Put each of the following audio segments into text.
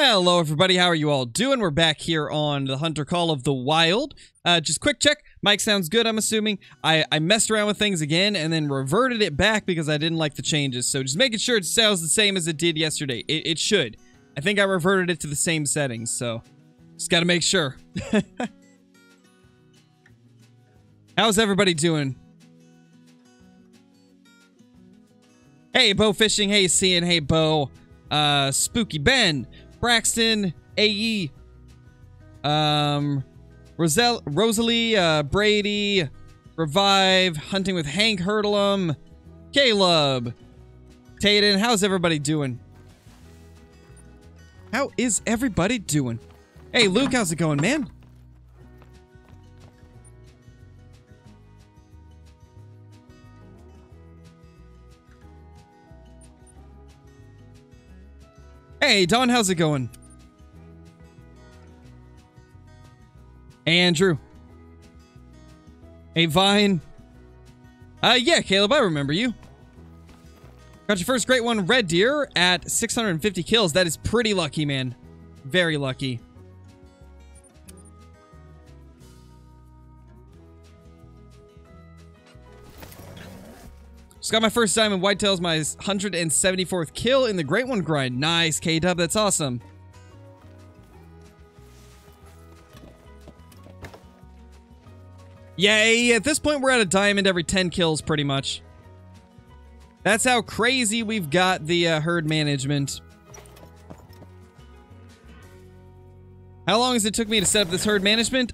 Hello everybody, how are you all doing? We're back here on the Hunter Call of the Wild. Just quick check, mic sounds good, I'm assuming. I messed around with things again and then reverted it back because I didn't like the changes. So just making sure it sounds the same as it did yesterday. It should. I think I reverted it to the same settings, so just gotta make sure. How's everybody doing? Hey, Bo Fishing, hey Cian, hey Bo, Spooky Ben, Braxton, AE, Rosalie, Brady, Revive, Hunting with Hank Hurdlum, Caleb, Tayden. How's everybody doing? How is everybody doing? Hey, Luke, how's it going, man? Hey, Don, how's it going? Andrew. Hey, Vine. Yeah, Caleb, I remember you. Got your first Great One Red Deer at 650 kills. That is pretty lucky, man. Very lucky. Just got my first Diamond Whitetails, my 174th kill in the Great One grind. Nice, K-Dub, that's awesome. Yay, at this point we're at a Diamond every 10 kills pretty much. That's how crazy we've got the herd management. How long has it took me to set up this herd management?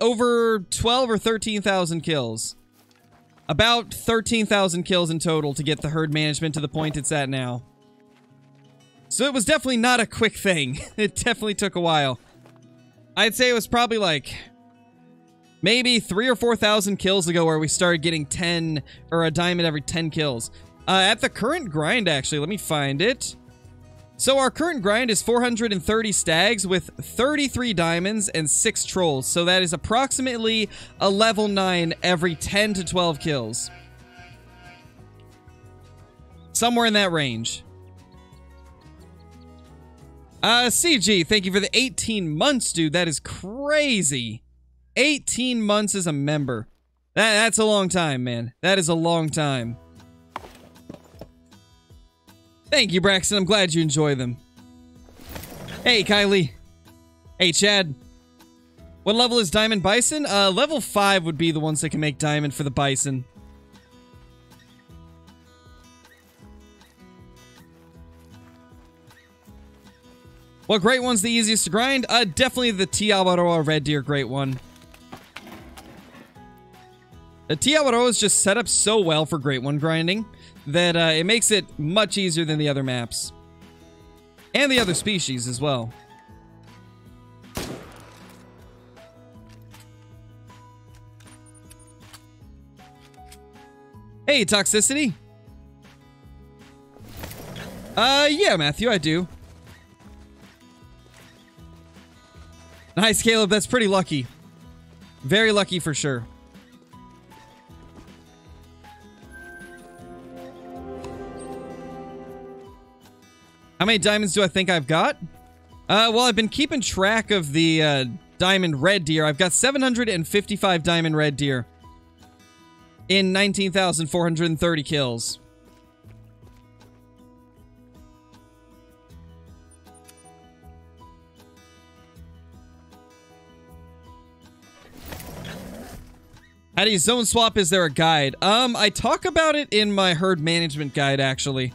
Over 12 or 13,000 kills. About 13,000 kills in total to get the herd management to the point it's at now. So it was definitely not a quick thing. It definitely took a while. I'd say it was probably like maybe 3,000 or 4,000 kills ago where we started getting 10 or a diamond every 10 kills. At the current grind, actually, let me find it. So our current grind is 430 stags with 33 diamonds and 6 trolls. So that is approximately a level 9 every 10 to 12 kills. Somewhere in that range. CG, thank you for the 18 months, dude. That is crazy. 18 months as a member. That's a long time, man. That is a long time. Thank you, Braxton. I'm glad you enjoy them. Hey, Kylie. Hey, Chad. What level is Diamond Bison? Level 5 would be the ones that can make Diamond for the Bison. What Great One's the easiest to grind? Definitely the Te Awaroa Red Deer Great One. The Te Awaroa is just set up so well for Great One grinding that it makes it much easier than the other maps. And the other species as well. Hey, Toxicity. Yeah, Matthew, I do. Nice, Caleb. That's pretty lucky. Very lucky for sure. How many diamonds do I think I've got? Well, I've been keeping track of the Diamond Red Deer. I've got 755 Diamond Red Deer in 19,430 kills. How do you zone swap? Is there a guide? I talk about it in my herd management guide, actually.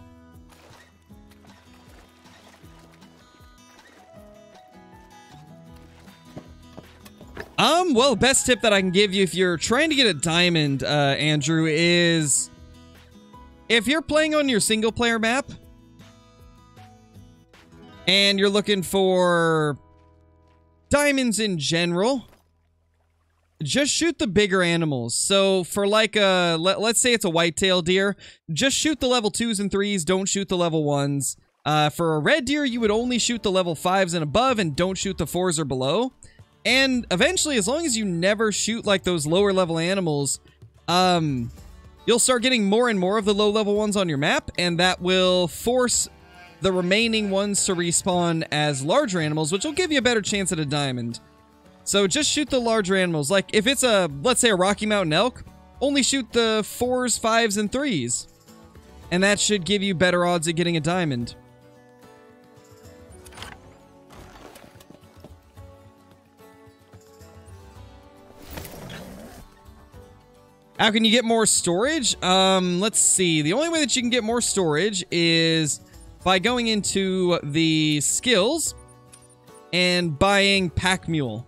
Well, best tip that I can give you if you're trying to get a diamond, Andrew, is if you're playing on your single player map and you're looking for diamonds in general, just shoot the bigger animals. So for like a, let's say it's a whitetail deer, just shoot the level 2s and 3s. Don't shoot the level 1s. For a red deer, you would only shoot the level 5s and above and don't shoot the 4s or below. And eventually, as long as you never shoot like those lower level animals, you'll start getting more and more of the low level ones on your map, and that will force the remaining ones to respawn as larger animals, which will give you a better chance at a diamond. So just shoot the larger animals. Like if it's a, let's say a Rocky Mountain elk, only shoot the 4s, 5s, and 3s. And that should give you better odds at getting a diamond. How can you get more storage? Let's see. The only way that you can get more storage is by going into the skills and buying Pack Mule.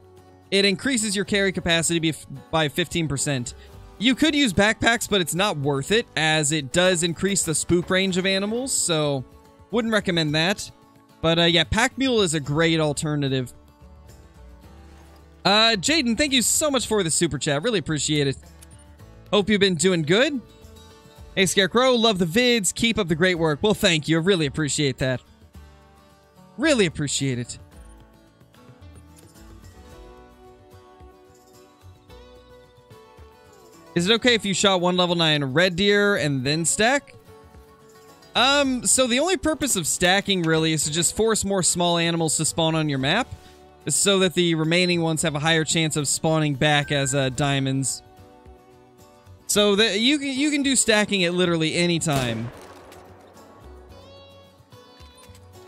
It increases your carry capacity by 15%. You could use backpacks, but it's not worth it, as it does increase the spook range of animals, so wouldn't recommend that. But yeah, Pack Mule is a great alternative. Jaden, thank you so much for the super chat. Really appreciate it. Hope you've been doing good. Hey, Scarecrow, love the vids. Keep up the great work. Well, thank you. I really appreciate that. Really appreciate it. Is it okay if you shot one level 9 red deer and then stack? So the only purpose of stacking really is to just force more small animals to spawn on your map so that the remaining ones have a higher chance of spawning back as diamonds. So that you can do stacking at literally any time.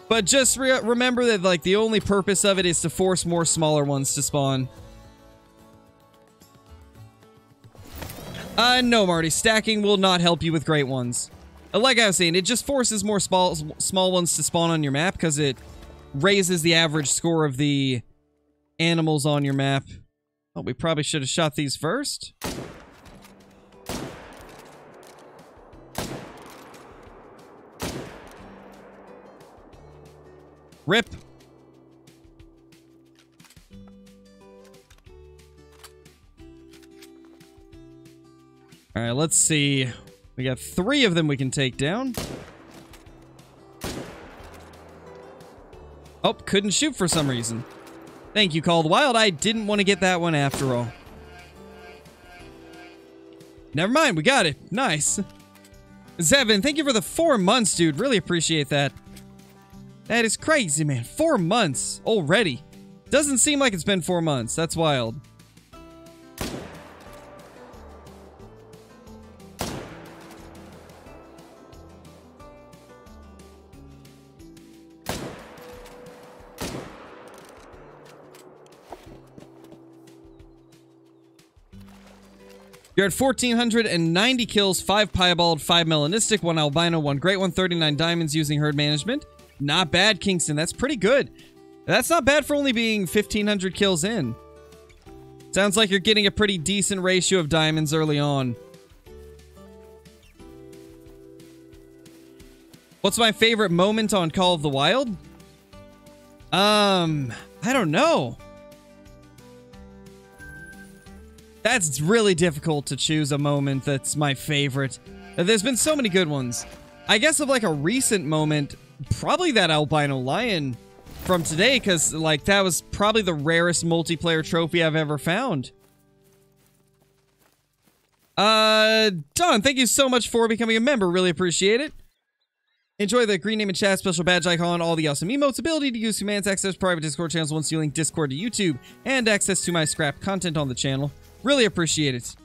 But just remember that like the only purpose of it is to force more smaller ones to spawn. No, Marty, stacking will not help you with great ones. Like I was saying, it just forces more small ones to spawn on your map because it raises the average score of the animals on your map. Oh, we probably should have shot these first. Rip. All right, let's see. We got 3 of them we can take down. Oh, couldn't shoot for some reason. Thank you, Call of the Wild. I didn't want to get that one after all. Never mind, we got it. Nice. Zevin, thank you for the 4 months, dude. Really appreciate that. That is crazy, man. 4 months already. Doesn't seem like it's been 4 months. That's wild. You're at 1,490 kills, 5 Piebald, 5 Melanistic, 1 Albino, 1 Great One, 39 diamonds using herd management. Not bad, Kingston. That's pretty good. That's not bad for only being 1,500 kills in. Sounds like you're getting a pretty decent ratio of diamonds early on. What's my favorite moment on Call of the Wild? I don't know. That's really difficult to choose a moment that's my favorite. There's been so many good ones. I guess of like a recent moment, probably that albino lion from today, because like that was probably the rarest multiplayer trophy I've ever found. Don, thank you so much for becoming a member. Really appreciate it. Enjoy the green name and chat, special badge icon, all the awesome emotes, ability to use commands, access private Discord channels once you link Discord to YouTube, and access to my scrap content on the channel. Really appreciate it.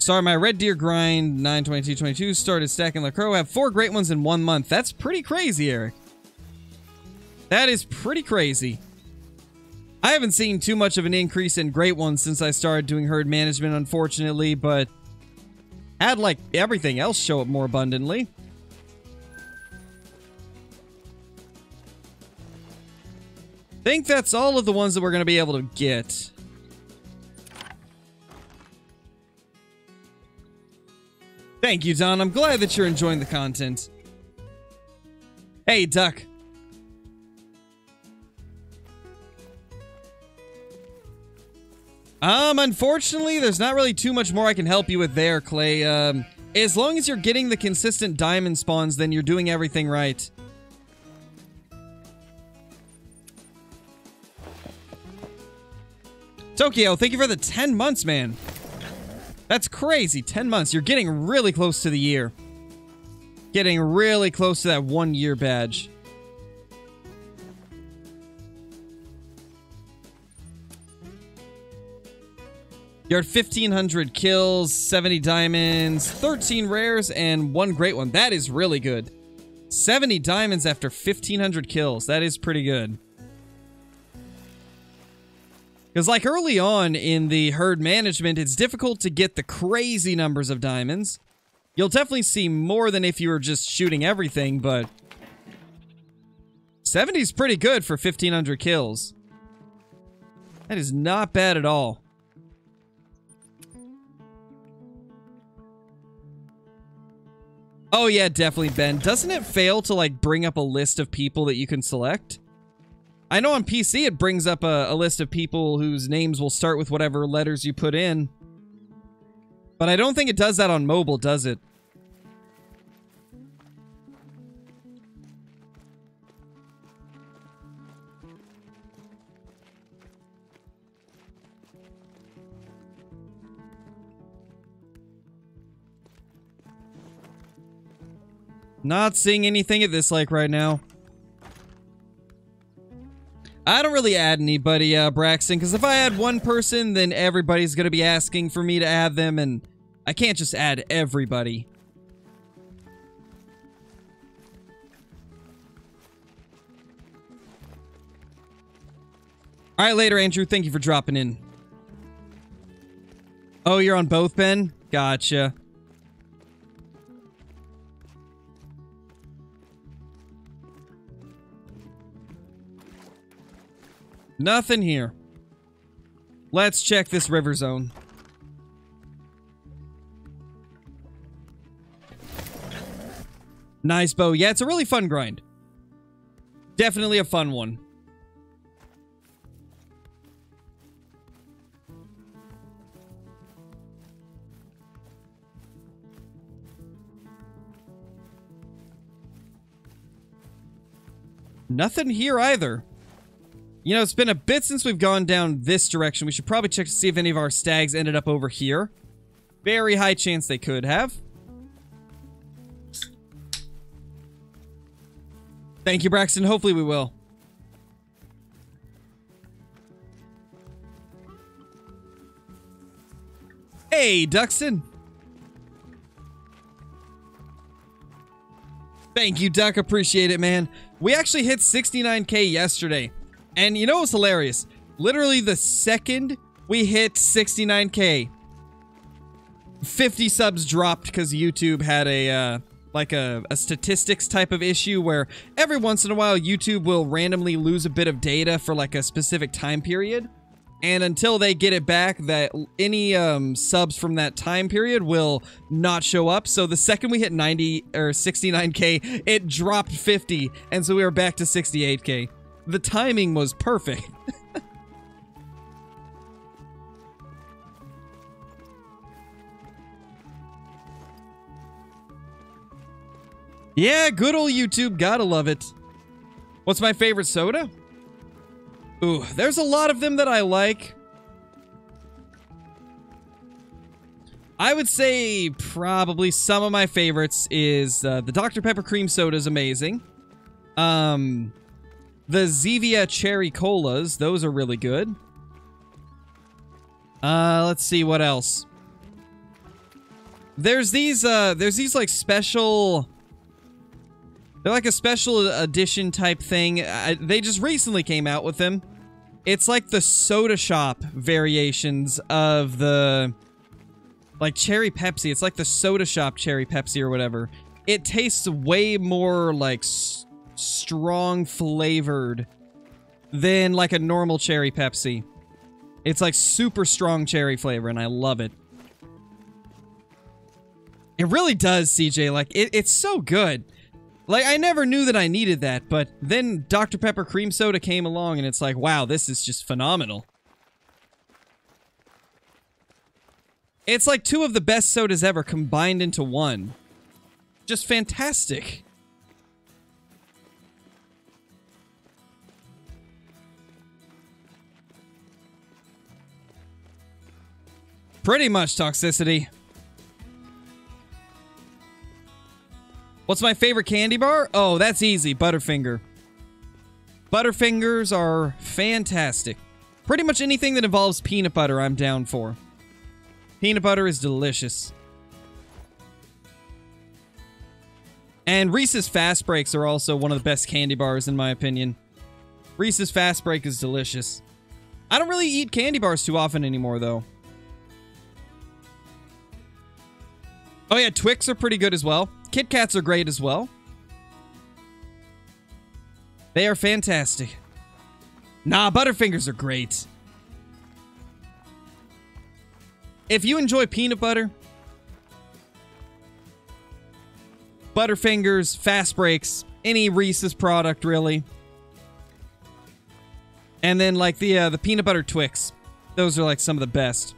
Sorry, my Red Deer grind 9/22/22 started stacking like crow. I have 4 great ones in 1 month. That's pretty crazy, Eric. That is pretty crazy. I haven't seen too much of an increase in great ones since I started doing herd management, unfortunately, but had like everything else show up more abundantly. I think that's all of the ones that we're going to be able to get. Thank you, Don. I'm glad that you're enjoying the content. Hey, Duck. Unfortunately, there's not really too much more I can help you with there, Clay. As long as you're getting the consistent diamond spawns, then you're doing everything right. Tokyo, thank you for the 10 months, man. That's crazy. 10 months. You're getting really close to the year. Getting really close to that 1 year badge. You're at 1,500 kills, 70 diamonds, 13 rares, and 1 great one. That is really good. 70 diamonds after 1,500 kills. That is pretty good. Because like early on in the herd management, it's difficult to get the crazy numbers of diamonds. You'll definitely see more than if you were just shooting everything, but 70 is pretty good for 1,500 kills. That is not bad at all. Oh yeah, definitely, Ben. Doesn't it fail to, like, bring up a list of people that you can select? I know on PC it brings up a list of people whose names will start with whatever letters you put in. But I don't think it does that on mobile, does it? Not seeing anything at this like right now. I don't really add anybody, Braxton, because if I add one person, then everybody's going to be asking for me to add them, and I can't just add everybody. All right, later, Andrew. Thank you for dropping in. Oh, you're on both, Ben? Gotcha. Nothing here. Let's check this river zone. Nice bow. Yeah, it's a really fun grind. Definitely a fun one. Nothing here either. You know, it's been a bit since we've gone down this direction. We should probably check to see if any of our stags ended up over here. Very high chance they could have. Thank you, Braxton. Hopefully we will. Hey, Duxton. Thank you, Duck. Appreciate it, man. We actually hit 69K yesterday. And you know what's hilarious? Literally the second we hit 69K, 50 subs dropped because YouTube had a statistics type of issue where every once in a while YouTube will randomly lose a bit of data for like a specific time period. And until they get it back, that any subs from that time period will not show up. So the second we hit 90 or 69K, it dropped 50. And so we were back to 68K. The timing was perfect. Yeah, good old YouTube. Gotta love it. What's my favorite soda? Ooh, there's a lot of them that I like. I would say probably some of my favorites is the Dr. Pepper Cream Soda is amazing. The Zevia Cherry Colas, those are really good. Let's see what else. There's these like special... They're like a special edition type thing. They just recently came out with them. It's like the soda shop variations of the... Like Cherry Pepsi. It's like the soda shop Cherry Pepsi or whatever. It tastes way more like... strong flavored than like a normal cherry Pepsi. It's like super strong cherry flavor and I love it. It really does, CJ. Like it's so good. Like I never knew that I needed that, but then Dr. Pepper Cream Soda came along and it's like, wow, this is just phenomenal. It's like two of the best sodas ever combined into one. Just fantastic. Pretty much toxicity. What's my favorite candy bar? Oh, that's easy. Butterfinger. Butterfingers are fantastic. Pretty much anything that involves peanut butter, I'm down for. Peanut butter is delicious. And Reese's Fast Breaks are also one of the best candy bars, in my opinion. Reese's Fast Break is delicious. I don't really eat candy bars too often anymore, though. Oh yeah, Twix are pretty good as well. Kit Kats are great as well. They are fantastic. Nah, Butterfingers are great. If you enjoy peanut butter, Butterfingers, Fast Breaks, any Reese's product really. And then like the peanut butter Twix. Those are like some of the best.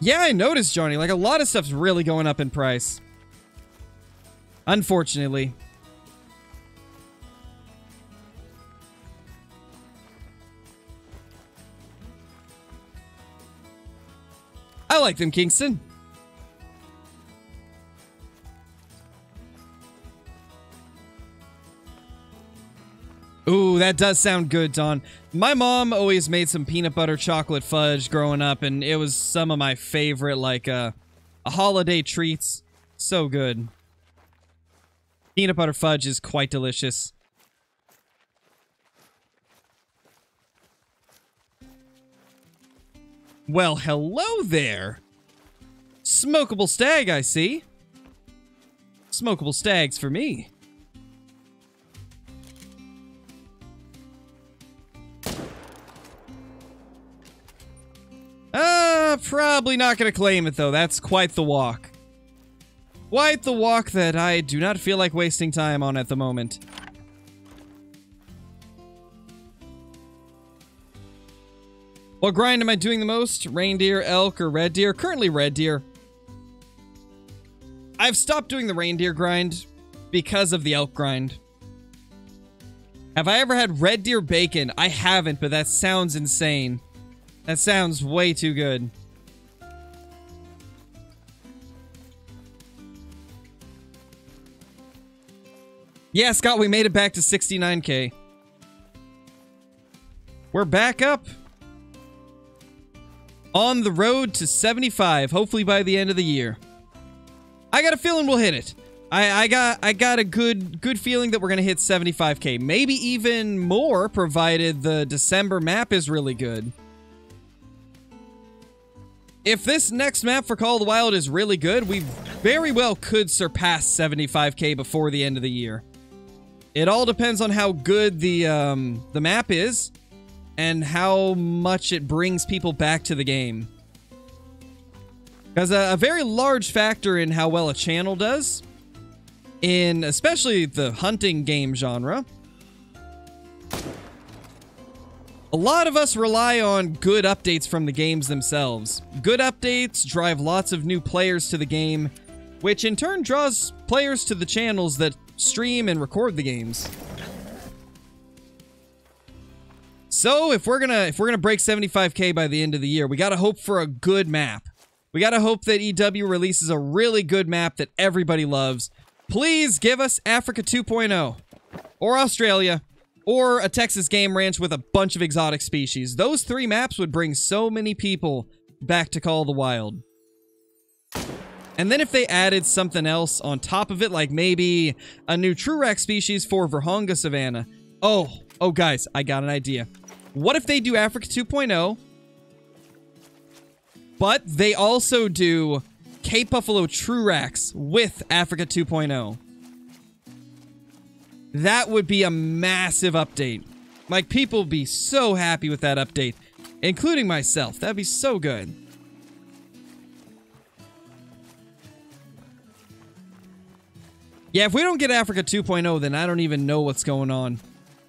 Yeah, I noticed, Johnny. Like, a lot of stuff's really going up in price. Unfortunately. I like them, Kingston. Ooh, that does sound good, Don. My mom always made some peanut butter chocolate fudge growing up, and it was some of my favorite, like, holiday treats. So good. Peanut butter fudge is quite delicious. Well, hello there. Smokable stag, I see. Smokable stags for me. Probably not going to claim it, though. That's quite the walk. Quite the walk that I do not feel like wasting time on at the moment. What grind am I doing the most? Reindeer, elk, or red deer? Currently red deer. I've stopped doing the reindeer grind because of the elk grind. Have I ever had red deer bacon? I haven't, but that sounds insane. That sounds way too good. Yeah, Scott, we made it back to 69K. We're back up. On the road to 75, hopefully by the end of the year. I got a feeling we'll hit it. I got a good feeling that we're gonna hit 75K. Maybe even more, provided the December map is really good. If this next map for Call of the Wild is really good, we very well could surpass 75K before the end of the year. It all depends on how good the map is and how much it brings people back to the game. Because a very large factor in how well a channel does, in especially the hunting game genre, a lot of us rely on good updates from the games themselves. Good updates drive lots of new players to the game, which in turn draws players to the channels that stream and record the games. So if we're gonna break 75K by the end of the year, we gotta hope for a good map. We gotta hope that EW releases a really good map that everybody loves. Please give us Africa 2.0 or Australia. Or a Texas game ranch with a bunch of exotic species. Those three maps would bring so many people back to Call of the Wild. And then if they added something else on top of it, like maybe a new Trurak species for Verhonga Savannah. Oh guys, I got an idea. What if they do Africa 2.0, but they also do Cape Buffalo Truraks with Africa 2.0? That would be a massive update. Like, people would be so happy with that update, including myself. That'd be so good. Yeah, if we don't get Africa 2.0, then I don't even know what's going on.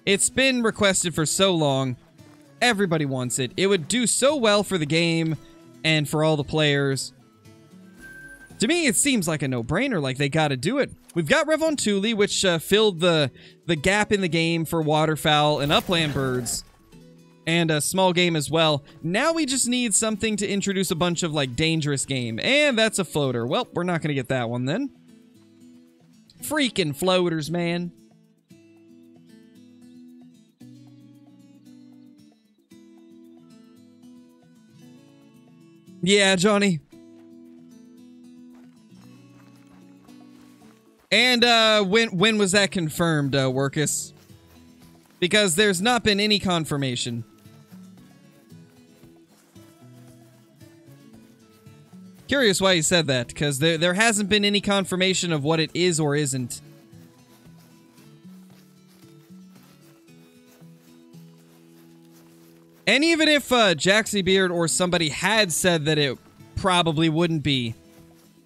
It's been requested for so long. Everybody wants it. It would do so well for the game and for all the players. To me, it seems like a no-brainer. Like, they gotta do it. We've got Reventuli, which filled the gap in the game for waterfowl and upland birds. and a small game as well. Now we just need something to introduce a bunch of, like, dangerous game. And that's a floater. Well, we're not going to get that one then. Freaking floaters, man. Yeah, Johnny. And when was that confirmed, Workus? Because there's not been any confirmation. Curious why he said that, because there hasn't been any confirmation of what it is or isn't. And even if Jaxie Beard or somebody had said that it probably wouldn't be,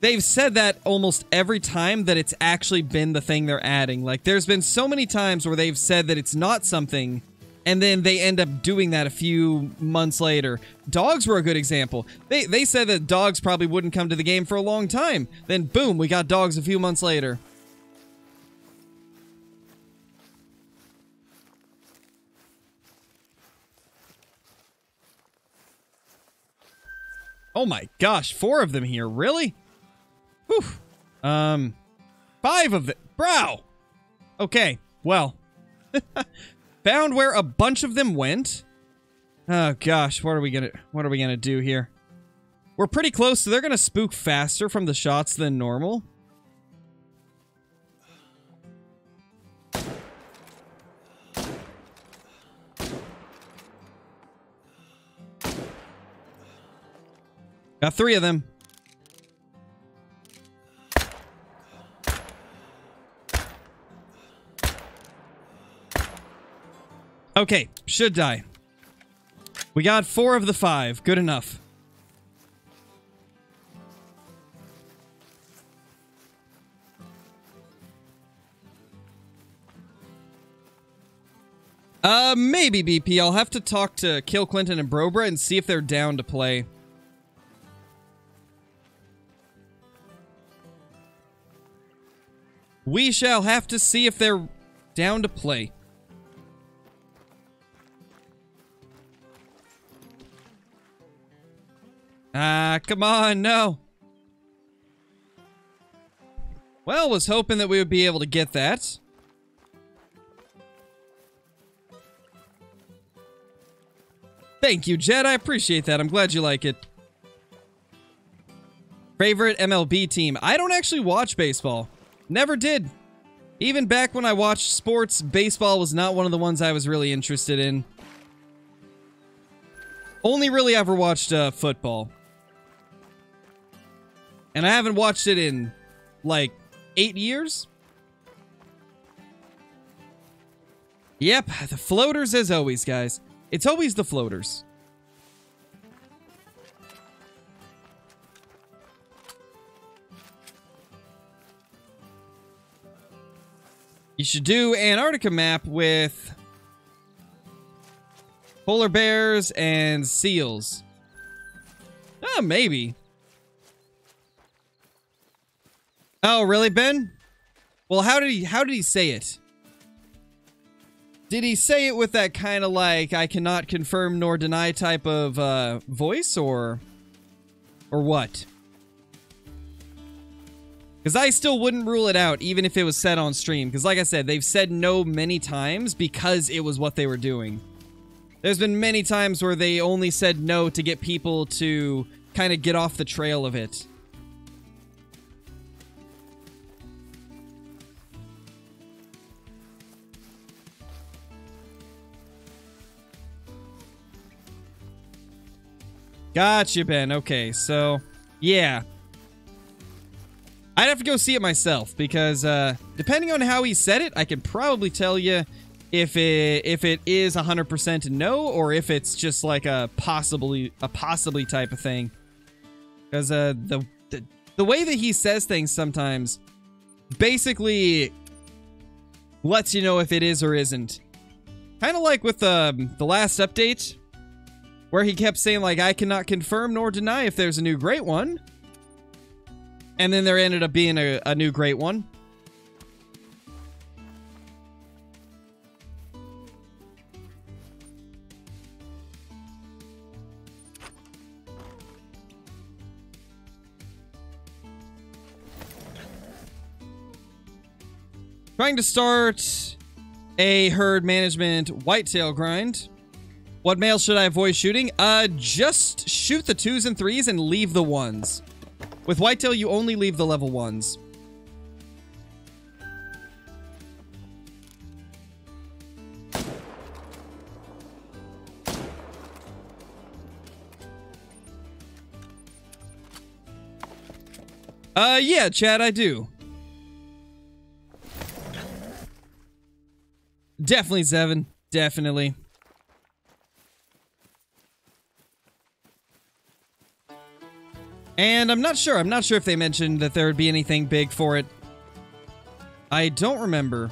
they've said that almost every time that it's actually been the thing they're adding. Like, there's been so many times where they've said that it's not something, and then they end up doing that a few months later. Dogs were a good example. They said that dogs probably wouldn't come to the game for a long time. Then, boom, we got dogs a few months later. Oh my gosh, 4 of them here, really? Whew. 5 of them. Bro! Okay, well. Found where a bunch of them went. Oh gosh, what are we gonna do here? We're pretty close, so they're gonna spook faster from the shots than normal. Got 3 of them. Okay, should die. We got 4 of the 5. Good enough. Maybe, BP. I'll have to talk to Kill Clinton and Brobra and see if they're down to play. We shall have to see if they're down to play. Ah, come on, no. Well, was hoping that we would be able to get that. Thank you, Jed. I appreciate that. I'm glad you like it. Favorite MLB team. I don't actually watch baseball. Never did. Even back when I watched sports, baseball was not one of the ones I was really interested in. Only really ever watched football. And I haven't watched it in, like, 8 years? Yep, the floaters as always, guys. It's always the floaters. You should do Antarctica map with polar bears and seals. Oh, maybe. Oh, really, Ben? Well, how did he say it? Did he say it with that kind of like I cannot confirm nor deny type of voice or what? Because I still wouldn't rule it out even if it was said on stream, because like I said, they've said no many times because it was what they were doing. There's been many times where they only said no to get people to kind of get off the trail of it. Gotcha, Ben. Okay, so, yeah. I'd have to go see it myself because depending on how he said it, I could probably tell you if it is 100% no, or if it's just like a possibly type of thing, because the way that he says things sometimes basically lets you know if it is or isn't. Kind of like with the last update where he kept saying like I cannot confirm nor deny if there's a new Great One, and then there ended up being a new Great One. Trying to start a herd management whitetail grind. What males should I avoid shooting? Just shoot the 2s and 3s and leave the 1s. With whitetail, you only leave the level 1s. Yeah, Chad, I do. Definitely, Zevin. Definitely. And I'm not sure. I'm not sure if they mentioned that there would be anything big for it. I don't remember.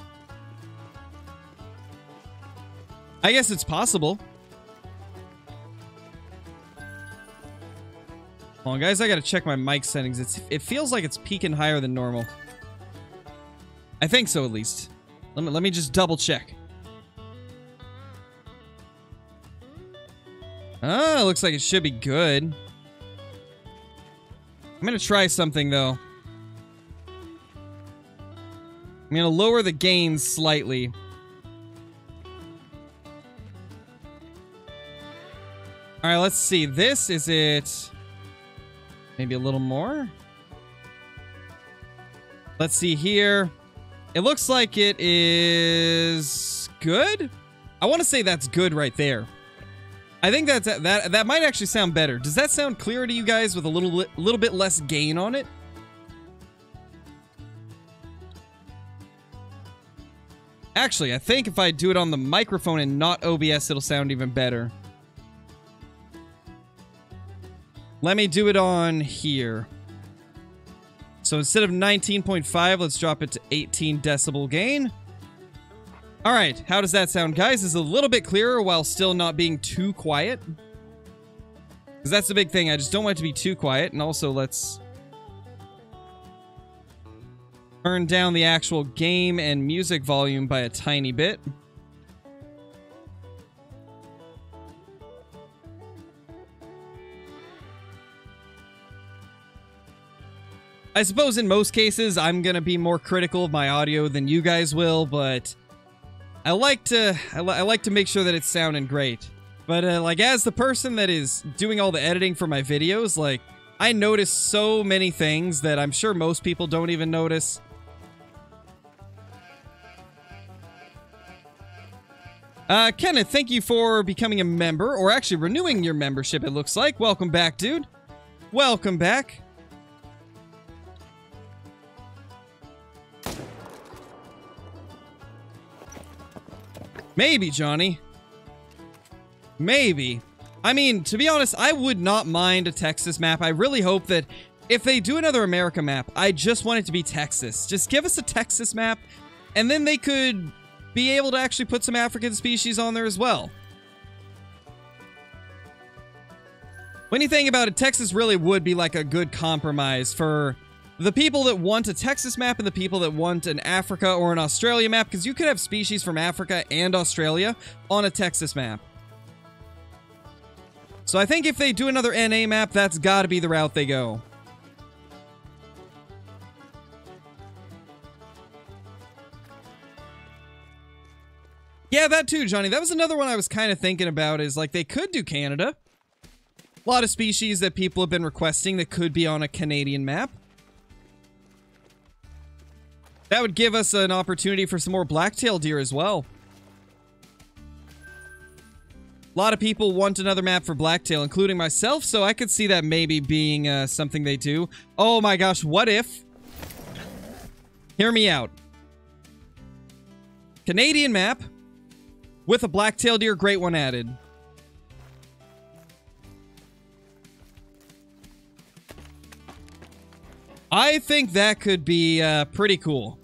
I guess it's possible. Hold on, guys. I gotta check my mic settings. It feels like it's peaking higher than normal. I think so, at least. Let me just double check. Ah, looks like it should be good. I'm gonna try something, though. I'm gonna lower the gain slightly. Alright, let's see. This is it. Maybe a little more. Let's see here. It looks like it is good. I want to say that's good right there. I think that might actually sound better. Does that sound clearer to you guys with a little bit less gain on it? Actually, I think if I do it on the microphone and not OBS, it'll sound even better. Let me do it on here. So instead of 19.5, let's drop it to 18 decibel gain. All right, how does that sound, guys? It's a little bit clearer while still not being too quiet. Because that's the big thing. I just don't want it to be too quiet. And also, let's turn down the actual game and music volume by a tiny bit. I suppose in most cases, I'm going to be more critical of my audio than you guys will, but I like to make sure that it's sounding great. But like, as the person that is doing all the editing for my videos, like, I notice so many things that I'm sure most people don't even notice. Kenneth, thank you for becoming a member, or actually renewing your membership, it looks like. Welcome back, dude. Welcome back. Maybe, Johnny. Maybe. I mean, to be honest, I would not mind a Texas map. I really hope that if they do another America map, I just want it to be Texas. Just give us a Texas map, and then they could be able to actually put some African species on there as well. When you think about it, Texas really would be like a good compromise for the people that want a Texas map and the people that want an Africa or an Australia map, because you could have species from Africa and Australia on a Texas map. So I think if they do another NA map, that's got to be the route they go. Yeah, that too, Johnny. That was another one I was kind of thinking about, is like, they could do Canada. A lot of species that people have been requesting that could be on a Canadian map. That would give us an opportunity for some more blacktail deer as well. A lot of people want another map for blacktail, including myself, so I could see that maybe being something they do. Oh my gosh, what if? Hear me out. Canadian map with a blacktail deer great one added. I think that could be pretty cool.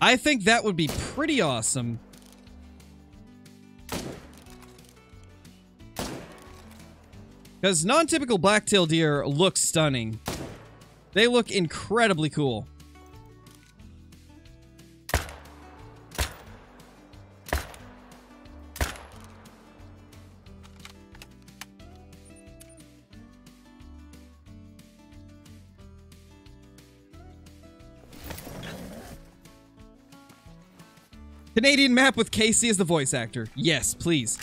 I think that would be pretty awesome. Because non-typical blacktail deer look stunning. They look incredibly cool. Canadian map with KC as the voice actor. Yes, please.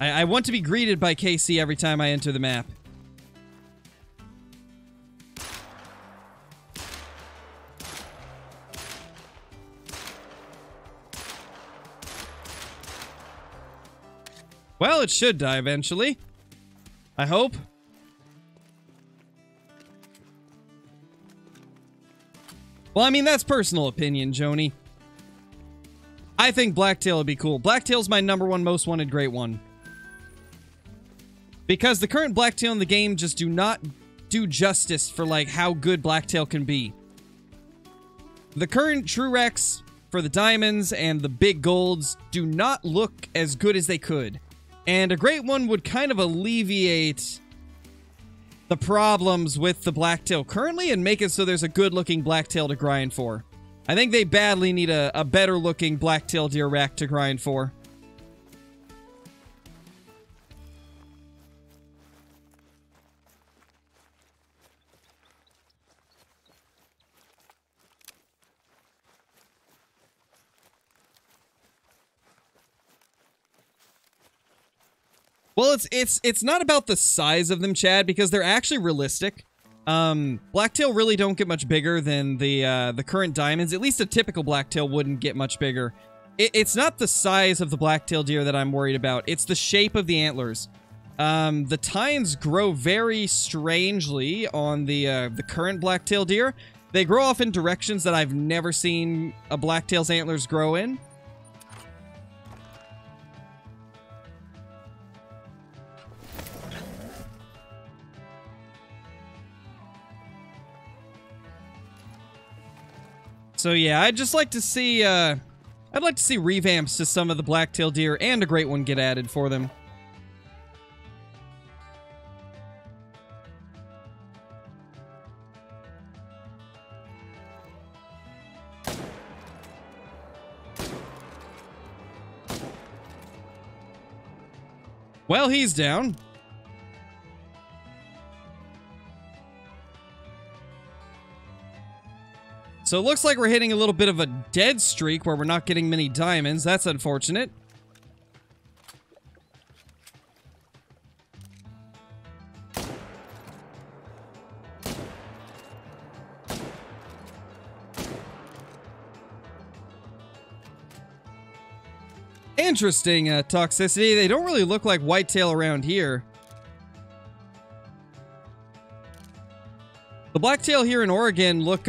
I want to be greeted by KC every time I enter the map. Well, it should die eventually. I hope. Well, I mean, that's personal opinion, Joni. I think Blacktail would be cool. Blacktail's my #1 most wanted Great One. Because the current Blacktail in the game just do not do justice for, like, how good Blacktail can be. The current True Rex for the Diamonds and the Big Golds do not look as good as they could. And a Great One would kind of alleviate the problems with the Blacktail currently and make it so there's a good-looking Blacktail to grind for. I think they badly need a better-looking Blacktail Deer rack to grind for. Well, it's not about the size of them, Chad, because they're actually realistic. Blacktail really don't get much bigger than the current Diamonds. At least a typical Blacktail wouldn't get much bigger. It's not the size of the Blacktail Deer that I'm worried about. It's the shape of the antlers. The tines grow very strangely on the current Blacktail Deer. They grow off in directions that I've never seen a Blacktail's antlers grow in. So yeah, I'd just like to see, I'd like to see revamps to some of the Blacktail Deer and a Great One get added for them. Well, he's down. So it looks like we're hitting a little bit of a dead streak where we're not getting many diamonds. That's unfortunate. Interesting toxicity. They don't really look like whitetail around here. The blacktail here in Oregon look,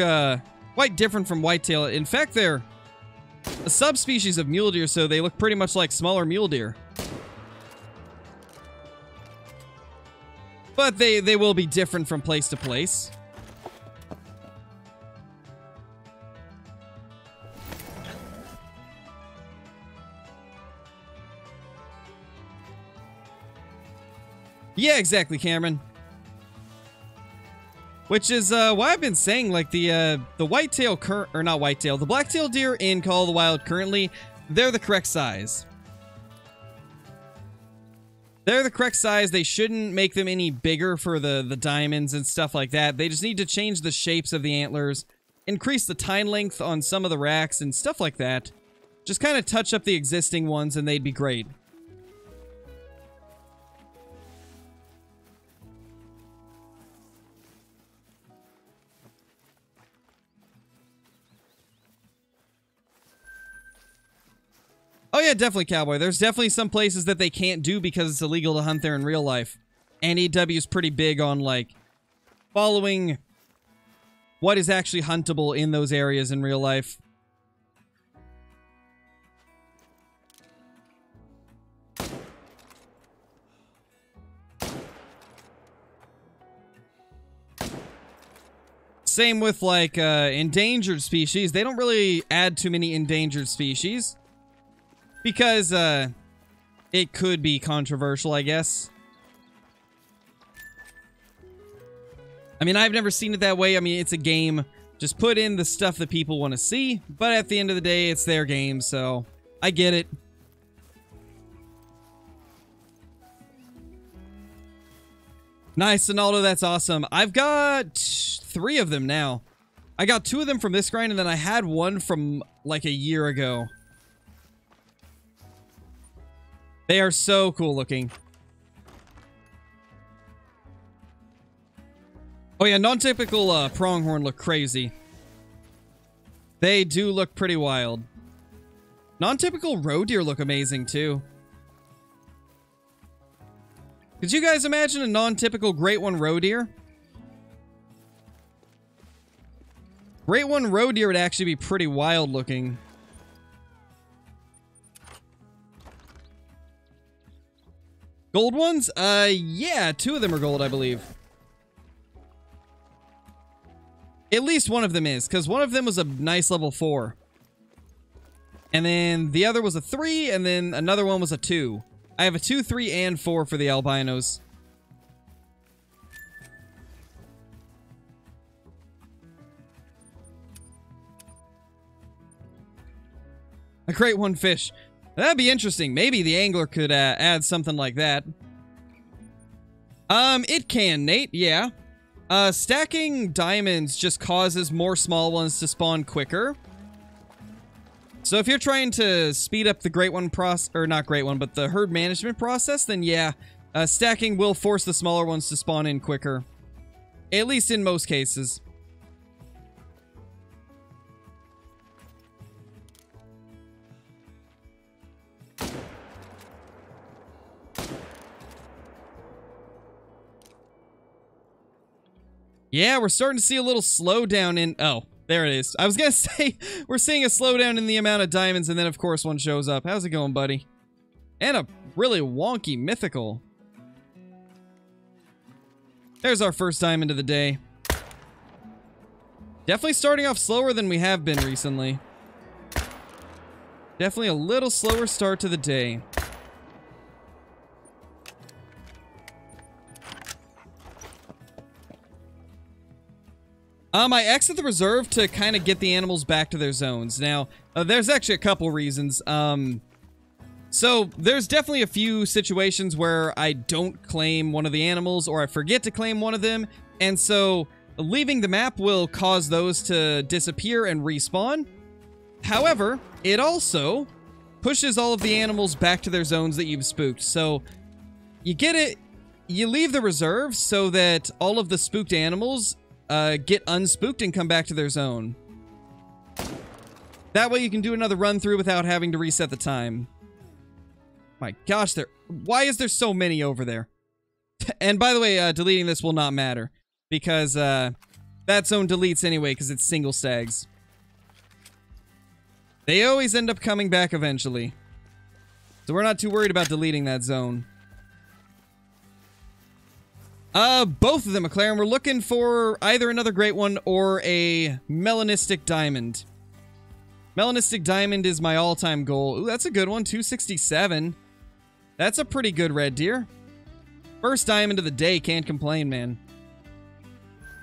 quite different from whitetail. In fact, they're a subspecies of mule deer, so they look pretty much like smaller mule deer. But they will be different from place to place. Yeah, exactly, Cameron. Which is why I've been saying, like, the whitetail or not whitetail, the blacktail deer in Call of the Wild currently, they're the correct size. They're the correct size. They shouldn't make them any bigger for the diamonds and stuff like that. They just need to change the shapes of the antlers, increase the tine length on some of the racks and stuff like that. Just kind of touch up the existing ones and they'd be great. Oh yeah, definitely, Cowboy. There's definitely some places that they can't do because it's illegal to hunt there in real life. And EW's pretty big on, like, following what is actually huntable in those areas in real life. Same with, like, endangered species. They don't really add too many endangered species. Because, it could be controversial, I guess. I mean, I've never seen it that way. I mean, it's a game. Just put in the stuff that people want to see. But at the end of the day, it's their game, so I get it. Nice, Ronaldo. That's awesome. I've got 3 of them now. I got 2 of them from this grind, and then I had 1 from, like, a year ago. They are so cool looking. Oh yeah, non-typical pronghorn look crazy. They do look pretty wild. Non-typical roe deer look amazing too. Could you guys imagine a non-typical Great One roe deer? Great One roe deer would actually be pretty wild looking. Gold ones? Yeah, two of them are gold, I believe. At least one of them is, because one of them was a nice level 4. And then the other was a 3, and then another one was a 2. I have a 2, 3, and 4 for the albinos. A Great One fish. That'd be interesting. Maybe the angler could add something like that. It can, Nate. Yeah. Stacking diamonds just causes more small ones to spawn quicker. So if you're trying to speed up the Great One process, or not Great One, but the herd management process, then yeah, stacking will force the smaller ones to spawn in quicker. At least in most cases. Yeah, we're starting to see a little slowdown in... Oh, there it is. I was going to say, we're seeing a slowdown in the amount of diamonds, and then, of course, one shows up. How's it going, buddy? And a really wonky mythical. There's our first diamond of the day. Definitely starting off slower than we have been recently. Definitely a little slower start to the day. I exit the reserve to kind of get the animals back to their zones. Now, there's actually a couple reasons. So there's definitely a few situations where I don't claim one of the animals or I forget to claim one of them. And so leaving the map will cause those to disappear and respawn. However, it also pushes all of the animals back to their zones that you've spooked. So you get it. You leave the reserve so that all of the spooked animals get unspooked and come back to their zone. That way you can do another run through without having to reset the time. My gosh, there. Why is there so many over there? And by the way, deleting this will not matter because that zone deletes anyway because it's single stags. They always end up coming back eventually. So we're not too worried about deleting that zone. Both of them, McLaren. We're looking for either another Great One or a Melanistic Diamond. Melanistic Diamond is my all-time goal. Ooh, that's a good one. 267. That's a pretty good red deer. First diamond of the day. Can't complain, man.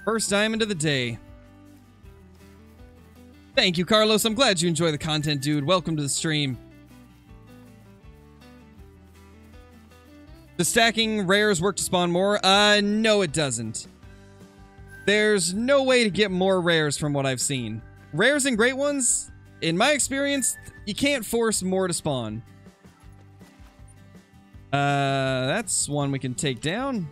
First diamond of the day. Thank you, Carlos. I'm glad you enjoy the content, dude. Welcome to the stream. Does stacking rares work to spawn more? No, it doesn't. There's no way to get more rares from what I've seen. Rares and Great Ones, in my experience, you can't force more to spawn. That's one we can take down.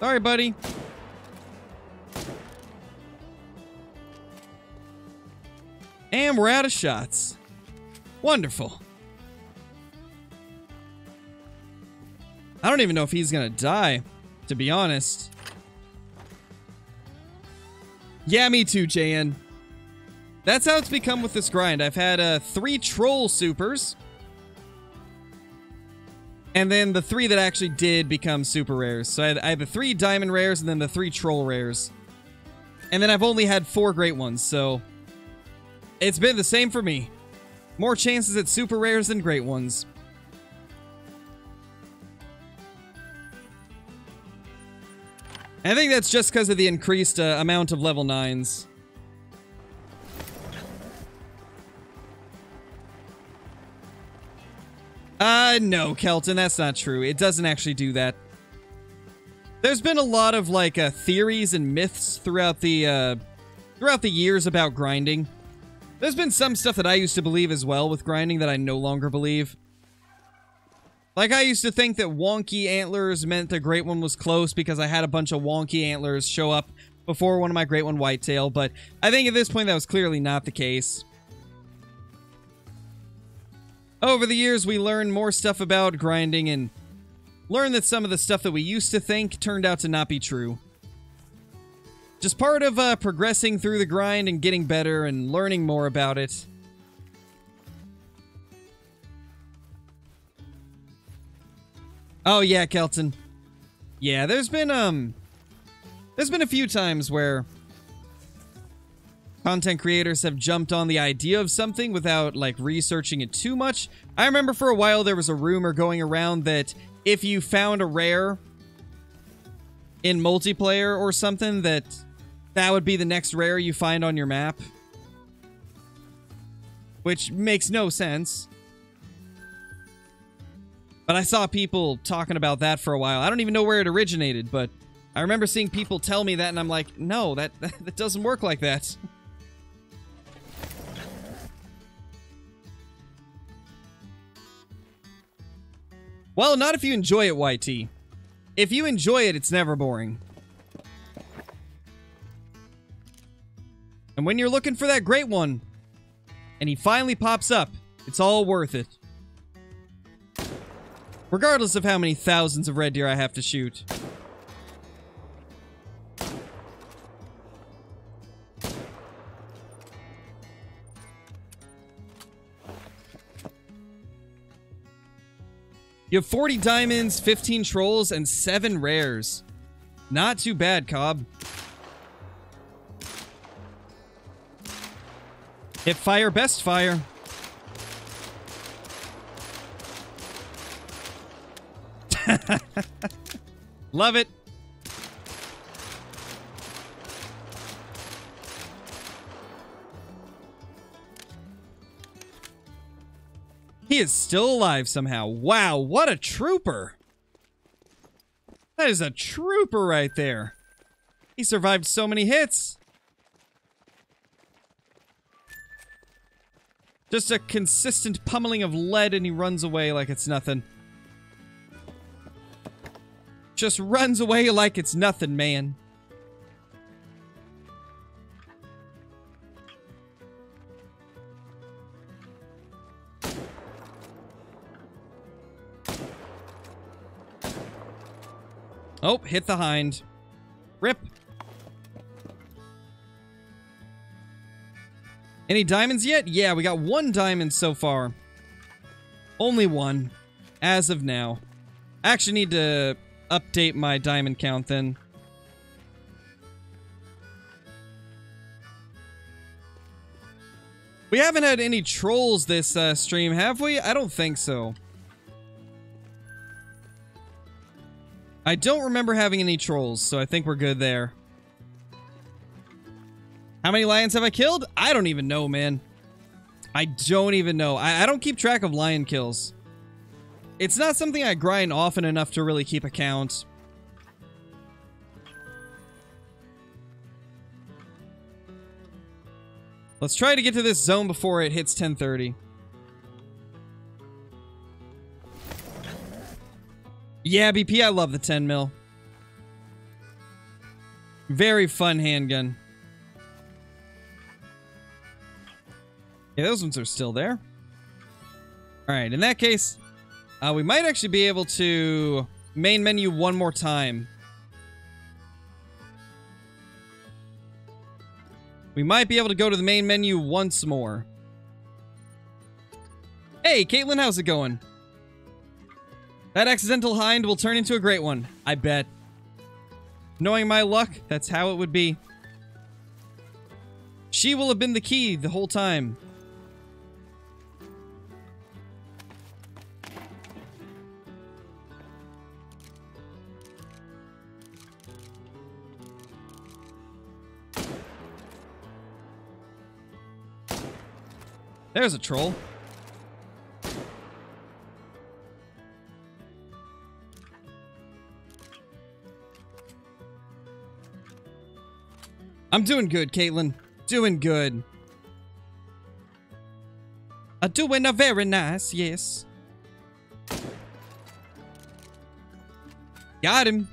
Sorry, buddy. And we're out of shots. Wonderful. I don't even know if he's gonna die, to be honest. Yeah, me too, JN. That's how it's become with this grind. I've had 3 troll supers. And then the 3 that actually did become super rares. So I have the 3 diamond rares and then the 3 troll rares. And then I've only had 4 great ones, so... It's been the same for me. More chances at super rares than great ones. I think that's just because of the increased amount of level 9s. No, Kelton, that's not true. It doesn't actually do that. There's been a lot of, like, theories and myths throughout the years about grinding. There's been some stuff that I used to believe as well with grinding that I no longer believe. Like, I used to think that wonky antlers meant the Great One was close because I had a bunch of wonky antlers show up before one of my Great One whitetail, but I think at this point that was clearly not the case. Over the years, we learned more stuff about grinding and learned that some of the stuff that we used to think turned out to not be true. Just part of progressing through the grind and getting better and learning more about it. Oh yeah, Kelton. Yeah, there's been a few times where content creators have jumped on the idea of something without, like, researching it too much. I remember for a while there was a rumor going around that if you found a rare in multiplayer or something, that would be the next rare you find on your map. Which makes no sense. But I saw people talking about that for a while. I don't even know where it originated, but I remember seeing people tell me that, and I'm like, no, that doesn't work like that. Well, not if you enjoy it, YT. If you enjoy it, it's never boring. And when you're looking for that Great One, and he finally pops up, it's all worth it. Regardless of how many thousands of red deer I have to shoot. You have 40 diamonds, 15 trolls, and 7 rares. Not too bad, Cobb. Hit fire, best fire. Love it. He is still alive somehow. Wow, what a trooper. That is a trooper right there. He survived so many hits. Just a consistent pummeling of lead and he runs away like it's nothing. Just runs away like it's nothing, man. Oh, hit the hind. Rip. Any diamonds yet? Yeah, we got 1 diamond so far. Only 1. As of now. I actually need to update my diamond count then. We haven't had any trolls this stream, have we? I don't think so. I don't remember having any trolls, so I think we're good there. How many lions have I killed? I don't even know, man. I don't even know. I don't keep track of lion kills. It's not something I grind often enough to really keep a count. Let's try to get to this zone before it hits 10:30. Yeah, BP, I love the 10 mil. Very fun handgun. Yeah, those ones are still there. Alright, in that case, we might actually be able to main menu one more time. We might be able to go to the main menu once more. Hey, Caitlin, how's it going? That accidental hind will turn into a Great One, I bet. Knowing my luck, that's how it would be. She will have been the key the whole time. There's a troll. I'm doing good, Caitlin. Doing good. are doing a very nice, yes. Got him.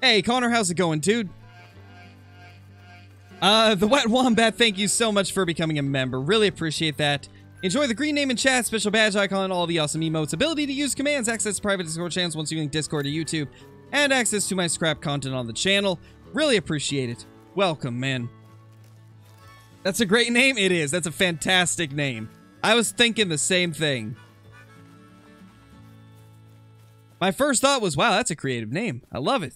Hey, Connor, how's it going, dude? The Wet Wombat, thank you so much for becoming a member. Really appreciate that. Enjoy the green name in chat, special badge icon, all the awesome emotes, ability to use commands, access to private Discord channels once you link Discord to YouTube, and access to my scrap content on the channel. Really appreciate it. Welcome, man. That's a great name. It is. That's a fantastic name. I was thinking the same thing. My first thought was, wow, that's a creative name. I love it.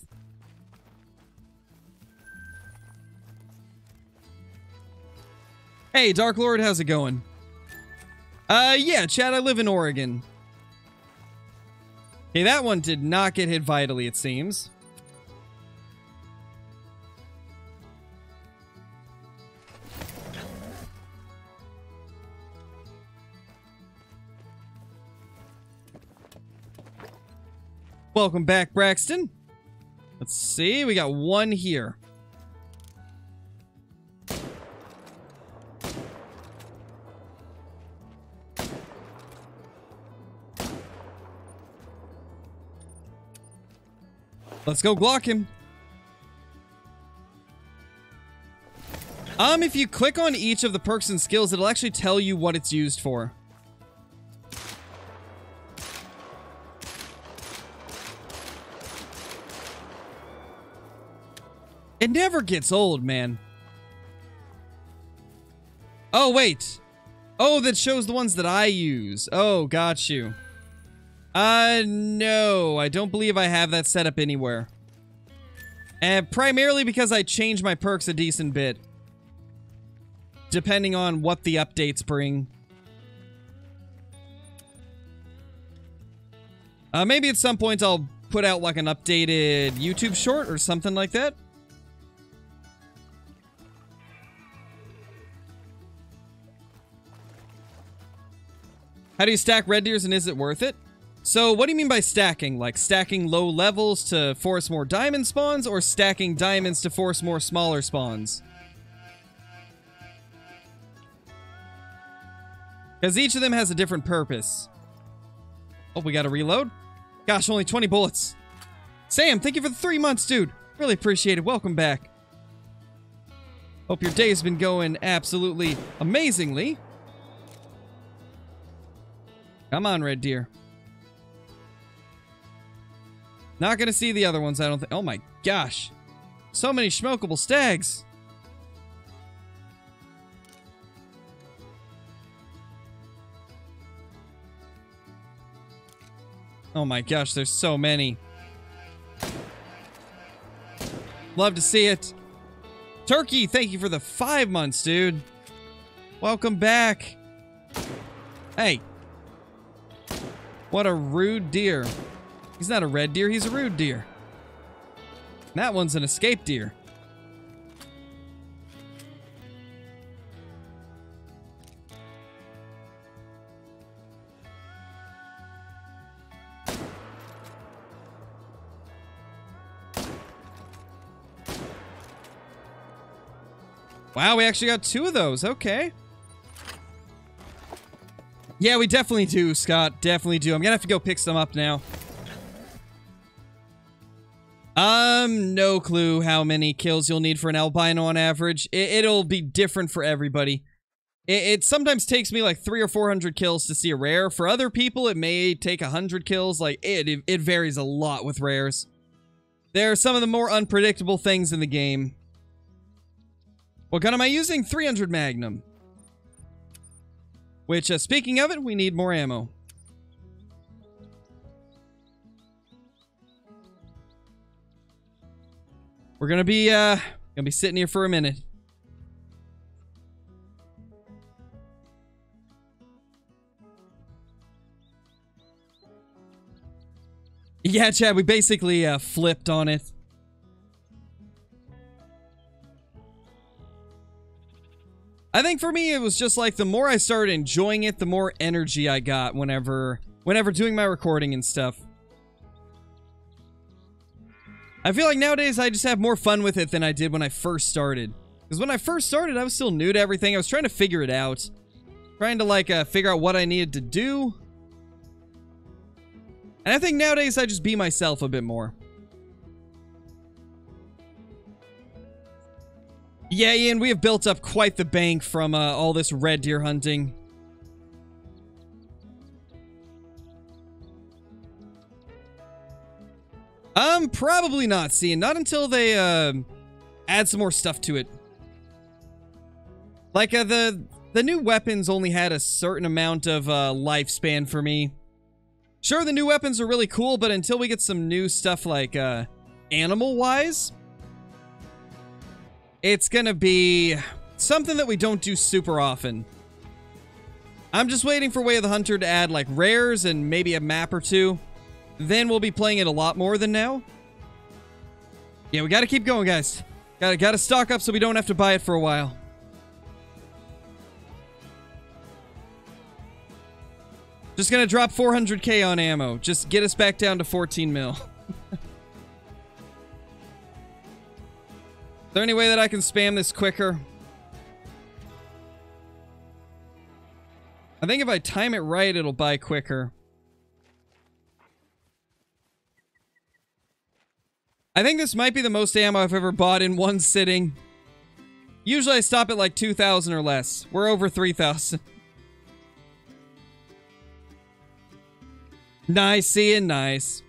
Hey, Dark Lord, how's it going? Yeah, Chad, I live in Oregon. Okay, that one did not get hit vitally, it seems. Welcome back, Braxton. Let's see, we got one here. Let's go Glock him. If you click on each of the perks and skills, it'll actually tell you what it's used for. It never gets old, man. Oh, wait. Oh, that shows the ones that I use. Oh, got you. No, I don't believe I have that set up anywhere. And primarily because I change my perks a decent bit, depending on what the updates bring. Maybe at some point I'll put out like an updated YouTube short or something like that. How do you stack red deers and is it worth it? So, what do you mean by stacking? Like, stacking low levels to force more diamond spawns, or stacking diamonds to force more smaller spawns? Because each of them has a different purpose. Oh, we gotta reload? Gosh, only 20 bullets. Sam, thank you for the 3 months, dude. Really appreciate it. Welcome back. Hope your day's been going absolutely amazingly. Come on, Red Deer. Not gonna see the other ones, I don't think. Oh my gosh. So many smokable stags. Oh my gosh, there's so many. Love to see it. Turkey, thank you for the 5 months, dude. Welcome back. Hey. What a rude deer. He's not a red deer, he's a rude deer. That one's an escape deer. Wow, we actually got 2 of those, okay. Yeah, we definitely do, Scott, definitely do. I'm gonna have to go pick some up now. No clue how many kills you'll need for an albino on average. It'll be different for everybody. It sometimes takes me like 300 or 400 kills to see a rare. For other people, it may take 100 kills. Like, it varies a lot with rares. They're some of the more unpredictable things in the game. What gun am I using? 300 Magnum. Which, speaking of it, we need more ammo. We're gonna be sitting here for a minute. Yeah, Chad, we basically flipped on it. I think for me, it was just like the more I started enjoying it, the more energy I got whenever doing my recording and stuff. I feel like nowadays I just have more fun with it than I did when I first started. Because when I first started, I was still new to everything. I was trying to figure it out. Trying to, like, figure out what I needed to do. And I think nowadays I just be myself a bit more. Yeah, Ian, we have built up quite the bank from all this red deer hunting. Probably not, Ian. Not until they add some more stuff to it. Like, the new weapons only had a certain amount of lifespan for me. Sure, the new weapons are really cool, but until we get some new stuff like animal-wise, it's gonna be something that we don't do super often. I'm just waiting for Way of the Hunter to add like rares and maybe a map or two. Then we'll be playing it a lot more than now. Yeah, we gotta keep going, guys. Gotta stock up so we don't have to buy it for a while. Just gonna drop 400k on ammo. Just get us back down to 14 mil. Is there any way that I can spam this quicker? I think if I time it right, it'll buy quicker. I think this might be the most ammo I've ever bought in one sitting. Usually I stop at like 2,000 or less. We're over 3,000. Nice, seeing nice.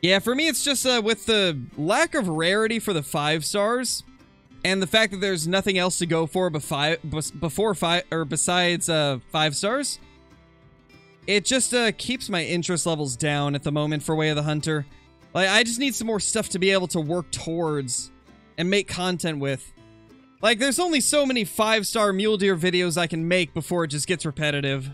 Yeah, for me, it's just with the lack of rarity for the 5 stars, and the fact that there's nothing else to go for besides 5 stars, it just keeps my interest levels down at the moment for Way of the Hunter. Like, I just need some more stuff to be able to work towards and make content with. Like, there's only so many 5-star mule deer videos I can make before it just gets repetitive.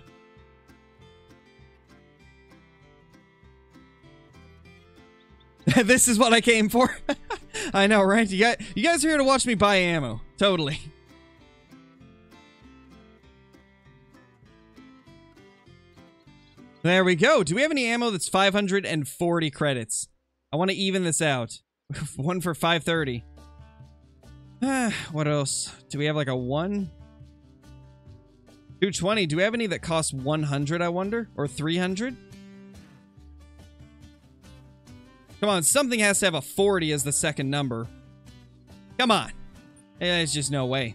This is what I came for. I know, right? You guys are here to watch me buy ammo. Totally. There we go. Do we have any ammo that's 540 credits? I want to even this out. One for 530. What else? Do we have like a 1? 220. Do we have any that cost 100, I wonder? Or 300? Come on, something has to have a 40 as the second number. Come on. There's just no way.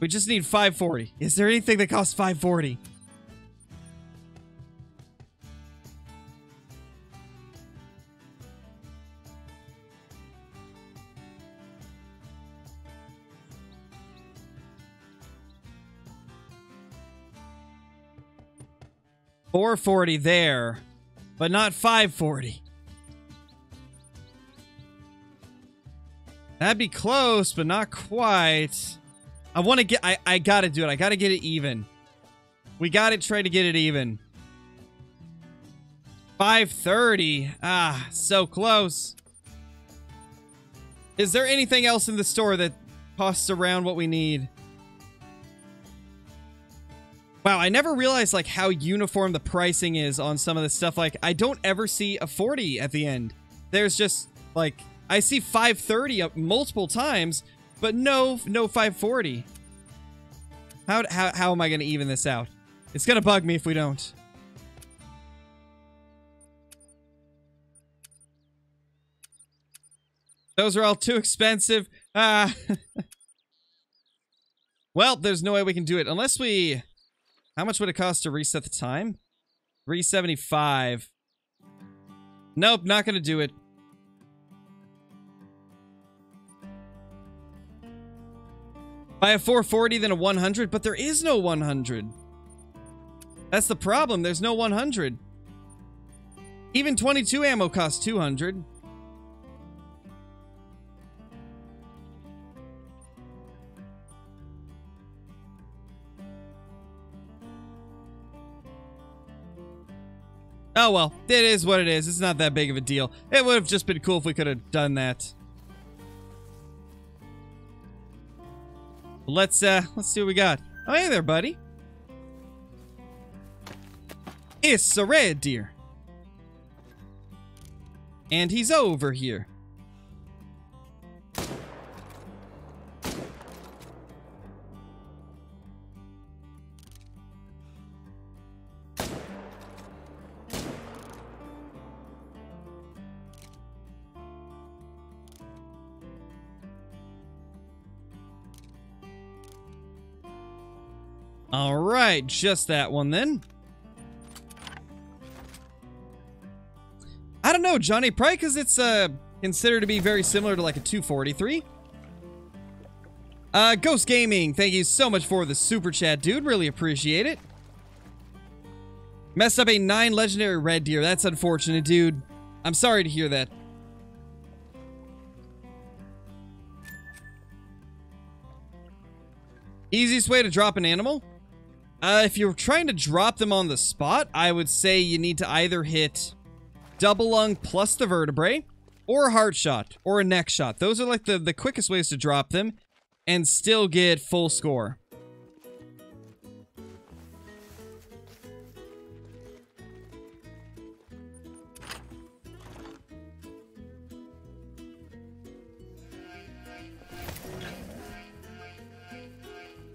We just need 540. Is there anything that costs 540? $440 there, but not $540. That'd be close, but not quite. I want to get... I gotta do it. I gotta get it even. We gotta try to get it even. 530. Ah, so close. Is there anything else in the store that costs around what we need? Wow, I never realized, like, how uniform the pricing is on some of this stuff. Like, I don't ever see a 40 at the end. There's just, like, I see 530 up multiple times, but no 540. How am I going to even this out? It's going to bug me if we don't. Those are all too expensive. Ah. Well, there's no way we can do it unless we... How much would it cost to reset the time? 375. Nope, not gonna do it. Buy a 440, then a 100, but there is no 100. That's the problem, there's no 100. Even 22 ammo costs 200. Oh well, it is what it is. It's not that big of a deal. It would have just been cool if we could have done that. Let's see what we got. Oh, hey there, buddy. It's a red deer. And he's over here. All right, just that one then. I don't know, Johnny, probably because it's considered to be very similar to like a 243. Ghost Gaming, thank you so much for the super chat, dude. Really appreciate it. Messed up a 9 legendary red deer. That's unfortunate, dude. I'm sorry to hear that. Easiest way to drop an animal? If you're trying to drop them on the spot, I would say you need to either hit double lung plus the vertebrae, or a heart shot, or a neck shot. Those are like the quickest ways to drop them and still get full score.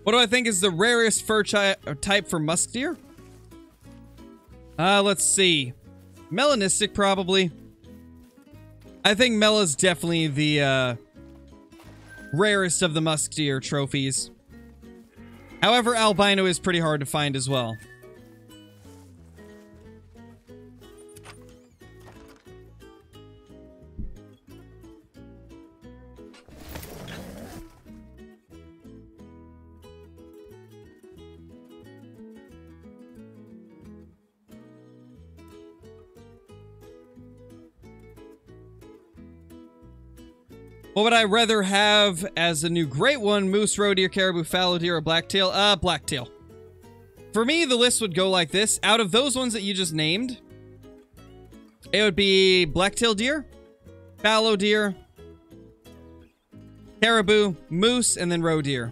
What do I think is the rarest fur type for musk deer? Let's see. Melanistic, probably. I think Mela's definitely the rarest of the musk deer trophies. However, albino is pretty hard to find as well. What would I rather have as a new Great One? Moose, roe deer, caribou, fallow deer, or blacktail? Blacktail. For me, the list would go like this. Out of those ones that you just named, it would be blacktail deer, fallow deer, caribou, moose, and then roe deer.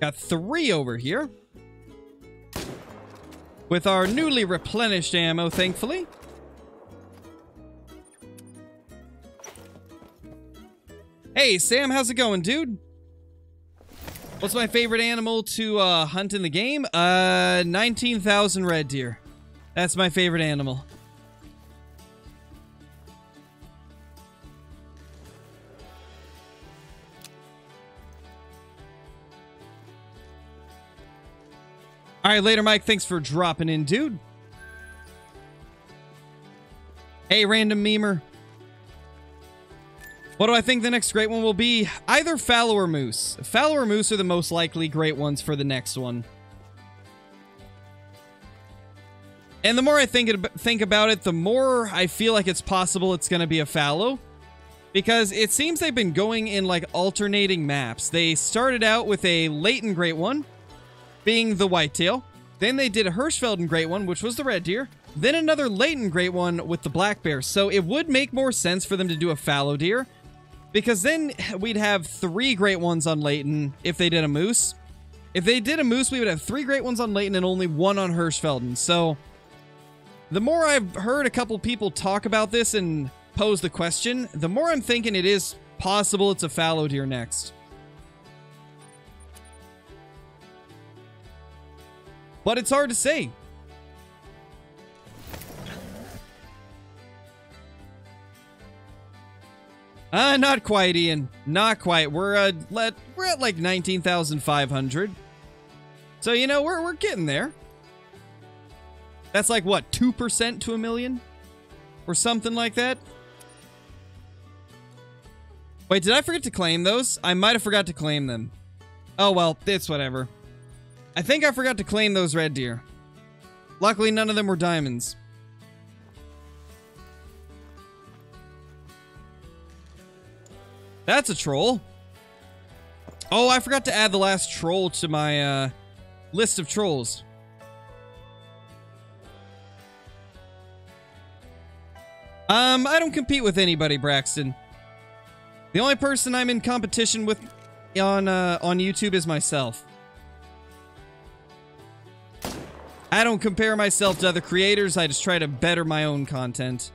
Got 3 over here. With our newly replenished ammo, thankfully. Hey, Sam, how's it going, dude? What's my favorite animal to hunt in the game? 19,000 red deer. That's my favorite animal. All right, later, Mike. Thanks for dropping in, dude. Hey, random memer. What do I think the next great one will be? Either fallow or moose. Fallow or moose are the most likely great ones for the next one. And the more I think about it, the more I feel like it's possible it's going to be a fallow. Because it seems they've been going in, like, alternating maps. They started out with a latent great one, being the whitetail. Then they did a Hirschfelden great one, which was the red deer. Then another latent great one with the black bear. So it would make more sense for them to do a fallow deer, because then we'd have 3 great ones on latent if they did a moose. If they did a moose, we would have 3 great ones on latent and only 1 on Hirschfelden. So the more I've heard a couple people talk about this and pose the question, the more I'm thinking it is possible it's a fallow deer next. But it's hard to say. Not quite, Ian. Not quite. We're at like 19,500. So, you know, we're getting there. That's like, what, 2% to 1 million? Or something like that? Wait, did I forget to claim those? I might have forgot to claim them. Oh, well, it's whatever. I think I forgot to claim those red deer. Luckily, none of them were diamonds. That's a troll. Oh, I forgot to add the last troll to my list of trolls. I don't compete with anybody, Braxton. The only person I'm in competition with on YouTube is myself. I don't compare myself to other creators, I just try to better my own content.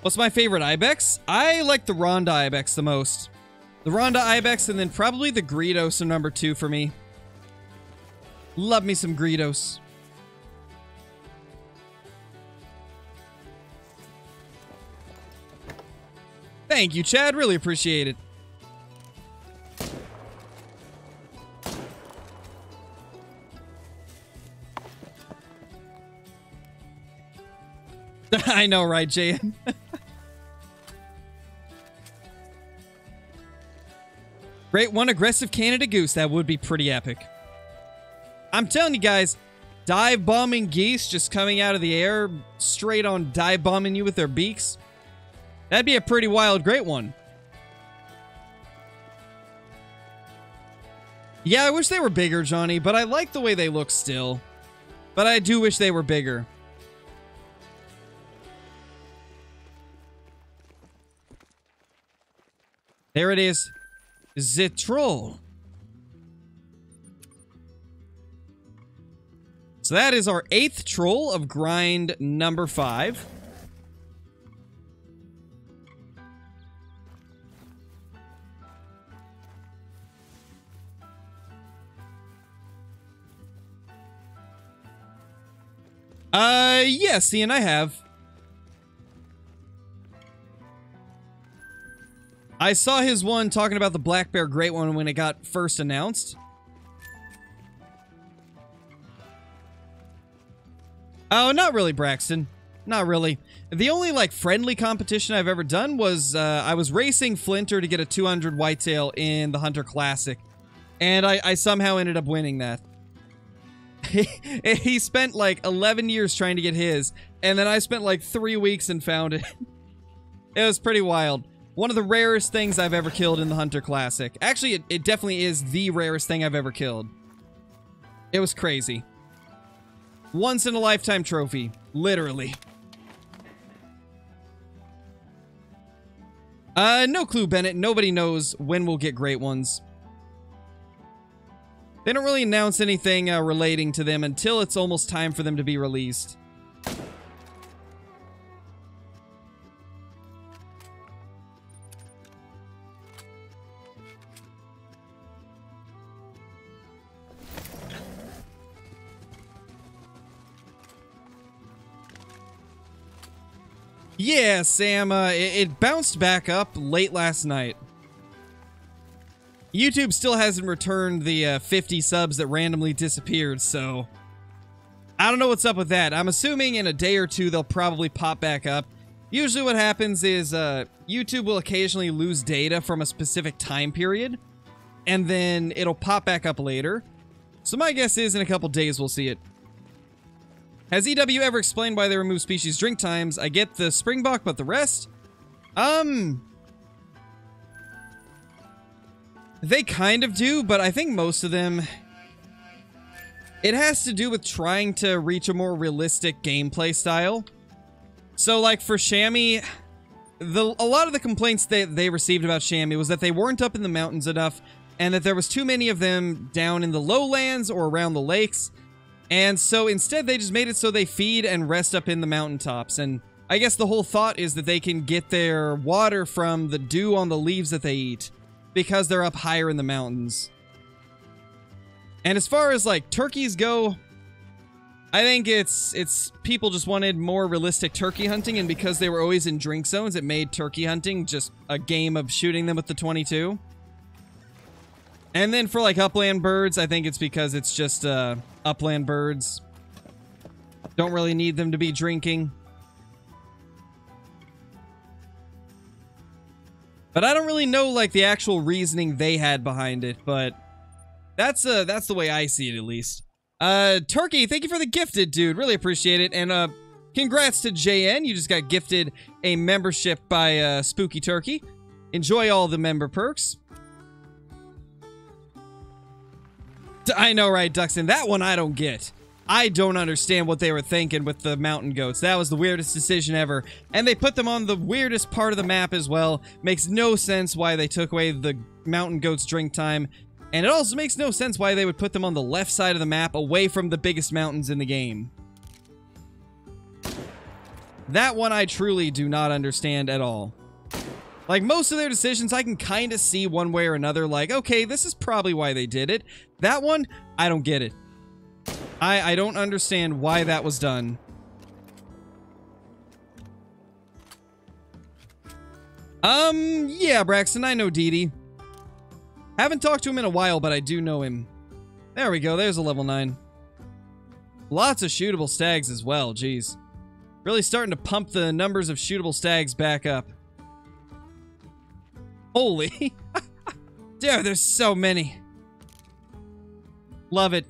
What's my favorite ibex? I like the Ronda ibex the most. The Ronda ibex and then probably the Greedos are number 2 for me. Love me some Greedos. Thank you, Chad. Really appreciate it. I know, right, JM? Great one aggressive Canada goose. That would be pretty epic. I'm telling you guys, dive bombing geese just coming out of the air, straight on dive bombing you with their beaks. That'd be a pretty wild great one. Yeah, I wish they were bigger, Johnny, but I like the way they look still. But I do wish they were bigger. There it is. The troll. So that is our 8th troll of grind number 5. Yes, Ian, I have. I saw his one talking about the black bear great one when it got first announced. Oh, not really, Braxton. Not really. The only, like, friendly competition I've ever done was, I was racing Flinter to get a 200 whitetail in the Hunter Classic. And I somehow ended up winning that. He spent like 11 years trying to get his, and then I spent like 3 weeks and found it. It was pretty wild. One of the rarest things I've ever killed in the Hunter Classic. Actually, it definitely is the rarest thing I've ever killed. It was crazy. Once in a lifetime trophy, literally. No clue, Bennett. Nobody knows when we'll get great ones. They don't really announce anything relating to them until it's almost time for them to be released. Yeah, Sam, it bounced back up late last night. YouTube still hasn't returned the 50 subs that randomly disappeared, so I don't know what's up with that. I'm assuming in a day or two they'll probably pop back up. Usually what happens is YouTube will occasionally lose data from a specific time period, and then it'll pop back up later. So my guess is in a couple days we'll see it. Has EW ever explained why they remove species drink times? I get the springbok, but the rest? They kind of do, but I think most of them... It has to do with trying to reach a more realistic gameplay style. So, like, for Chamois, a lot of the complaints they received about Chamois was that they weren't up in the mountains enough, and that there was too many of them down in the lowlands or around the lakes. And so, instead, they just made it so they feed and rest up in the mountaintops. And I guess the whole thought is that they can get their water from the dew on the leaves that they eat, because they're up higher in the mountains. And as far as, like, turkeys go, I think it's people just wanted more realistic turkey hunting, and because they were always in drink zones, it made turkey hunting just a game of shooting them with the .22. And then for, like, upland birds, I think it's because it's just upland birds. Don't really need them to be drinking. But I don't really know, like, the actual reasoning they had behind it, but that's the way I see it, at least. Turkey, thank you for the gifted, dude. Really appreciate it. And, congrats to JN. You just got gifted a membership by, Spooky Turkey. Enjoy all the member perks. I know, right, Duxton? That one I don't get. I don't understand what they were thinking with the mountain goats. That was the weirdest decision ever. And they put them on the weirdest part of the map as well. Makes no sense why they took away the mountain goats' drink time. And it also makes no sense why they would put them on the left side of the map, away from the biggest mountains in the game. That one I truly do not understand at all. Like, most of their decisions I can kind of see one way or another, like, okay, this is probably why they did it. That one, I don't get it. I don't understand why that was done. Yeah, Braxton, I know Didi. Haven't talked to him in a while, but I do know him. There we go, there's a level 9. Lots of shootable stags as well, jeez. Really starting to pump the numbers of shootable stags back up. Holy. Dude, there's so many. Love it.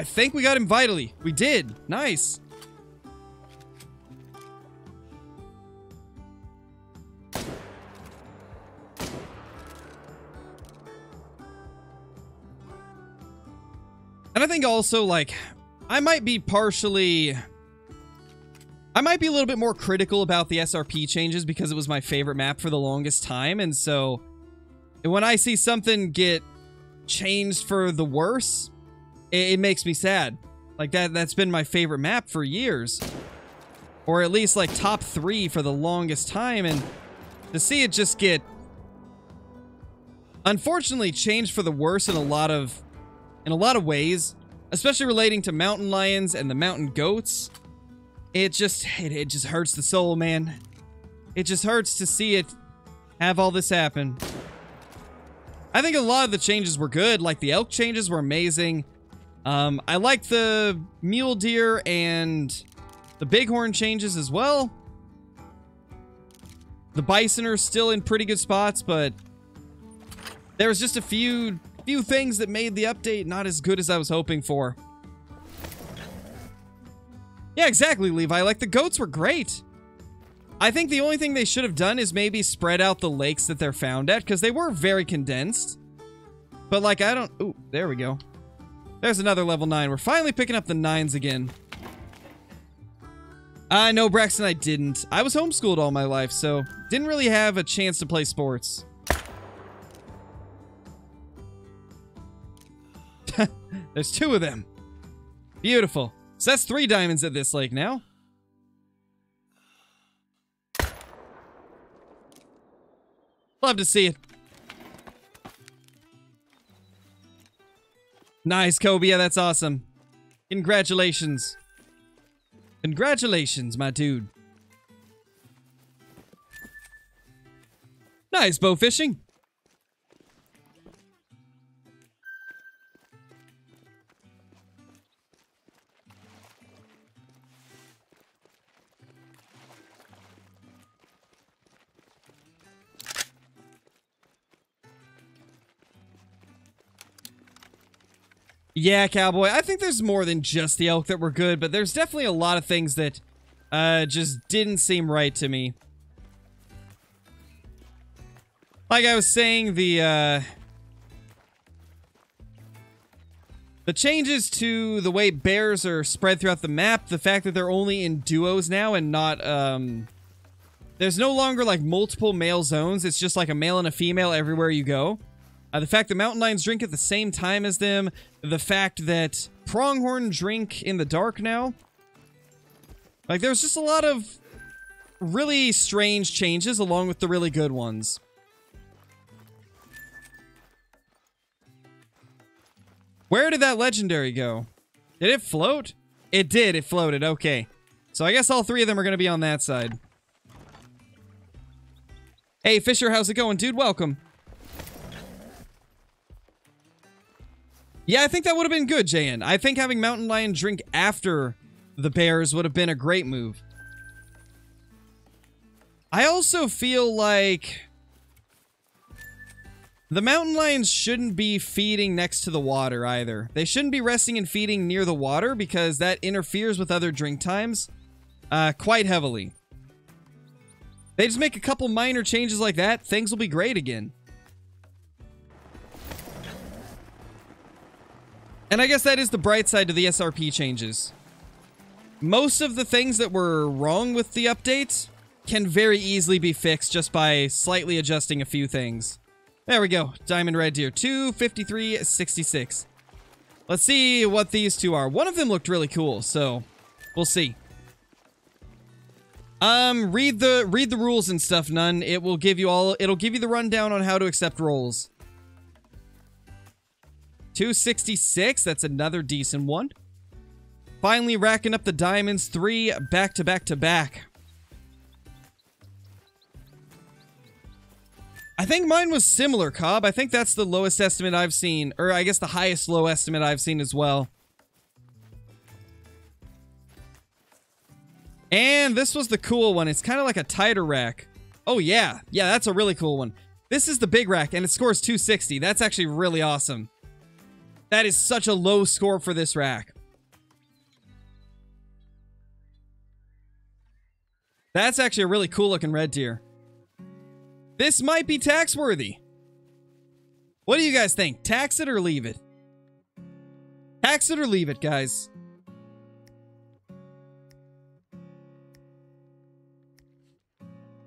I think we got him vitally. We did. Nice. And I think also, like, I might be a little bit more critical about the SRP changes because it was my favorite map for the longest time. And so when I see something get changed for the worse, it makes me sad. Like, that's been my favorite map for years. Or at least, like, top 3 for the longest time. And to see it just get, unfortunately, changed for the worse in a lot of ways, especially relating to mountain lions and the mountain goats, it just hurts the soul, man. It just hurts to see it have all this happen. I think a lot of the changes were good. Like, the elk changes were amazing. I like the mule deer and the bighorn changes as well. The bison are still in pretty good spots, but there was just a few things that made the update not as good as I was hoping for. Yeah, exactly, Levi. Like, the goats were great. I think the only thing they should have done is maybe spread out the lakes that they're found at, because they were very condensed. But, like, I don't... Ooh, there we go. There's another level 9. We're finally picking up the 9s again. No, Braxton, I didn't. I was homeschooled all my life, so didn't really have a chance to play sports. There's 2 of them. Beautiful. So that's 3 diamonds at this lake now. Love to see it. Nice, Kobe. Yeah, that's awesome. Congratulations. Congratulations, my dude. Nice bow fishing. Yeah, Cowboy, I think there's more than just the elk that were good, but there's definitely a lot of things that just didn't seem right to me. Like I was saying, the changes to the way bears are spread throughout the map, the fact that they're only in duos now and not... there's no longer, like, multiple male zones. It's just, like, a male and a female everywhere you go. The fact that mountain lions drink at the same time as them. The fact that pronghorn drink in the dark now. Like, there's just a lot of really strange changes along with the really good ones. Where did that legendary go? Did it float? It did. It floated. Okay. So I guess all 3 of them are going to be on that side. Hey, Fisher, how's it going? Dude, welcome. Yeah, I think that would have been good, JN. I think having mountain lion drink after the bears would have been a great move. I also feel like the mountain lions shouldn't be feeding next to the water either. They shouldn't be resting and feeding near the water because that interferes with other drink times quite heavily. They just make a couple minor changes like that, things will be great again. And I guess that is the bright side to the SRP changes. Most of the things that were wrong with the update can very easily be fixed just by slightly adjusting a few things. There we go. Diamond Red Deer 2, 53, 66. Let's see what these two are. One of them looked really cool, so we'll see. Read the rules and stuff, None. It will give you all, it'll give you the rundown on how to accept rolls. 266, that's another decent one. Finally racking up the diamonds, 3 back to back to back. I think mine was similar, Cobb. I think that's the lowest estimate I've seen, or I guess the highest low estimate I've seen as well. And this was the cool one. It's kind of like a tighter rack. Oh yeah, yeah, that's a really cool one. This is the big rack and it scores 260. That's actually really awesome. That is such a low score for this rack. That's actually a really cool looking red deer. This might be tax worthy. What do you guys think? Tax it or leave it? Tax it or leave it, guys.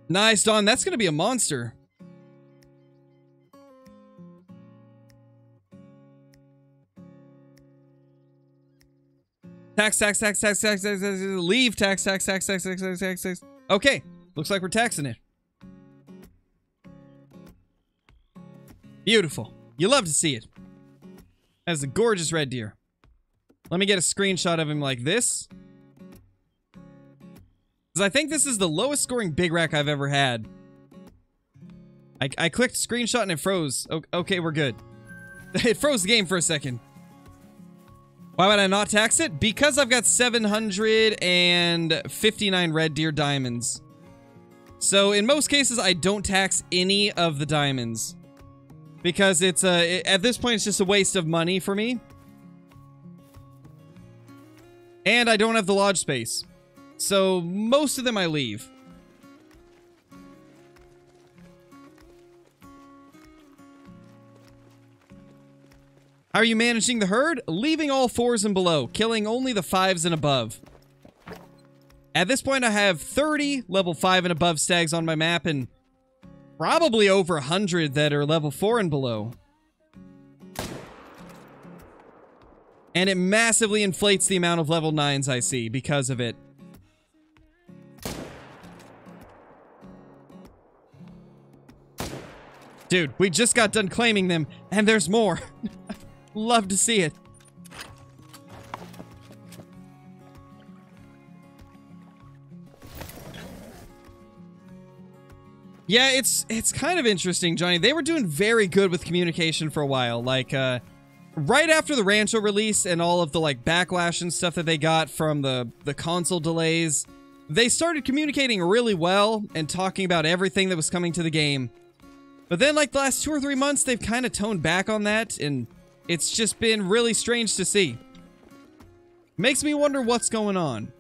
Nice, Don. That's going to be a monster. Tax, tax, tax, tax, tax, tax, tax, leave, tax, tax, tax, tax, tax, tax, tax, tax. Okay, looks like we're taxing it. Beautiful. You love to see it. That's a gorgeous red deer. Let me get a screenshot of him like this. Because I think this is the lowest scoring big rack I've ever had. I clicked screenshot and it froze. Okay, we're good. It froze the game for a second. Why would I not tax it? Because I've got 759 red deer diamonds. So in most cases, I don't tax any of the diamonds. Because it's at this point, it's just a waste of money for me. And I don't have the lodge space. So most of them I leave. How are you managing the herd? Leaving all 4s and below, killing only the 5s and above. At this point, I have 30 level 5 and above stags on my map and probably over 100 that are level 4 and below. And it massively inflates the amount of level 9s I see because of it. Dude, we just got done claiming them, and there's more. Love to see it. Yeah, it's kind of interesting, Johnny. They were doing very good with communication for a while. Like, right after the Rancho release and all of the, like, backlash and stuff that they got from the console delays, they started communicating really well and talking about everything that was coming to the game. But then, like, the last 2 or 3 months, they've kind of toned back on that, and it's just been really strange to see. Makes me wonder what's going on.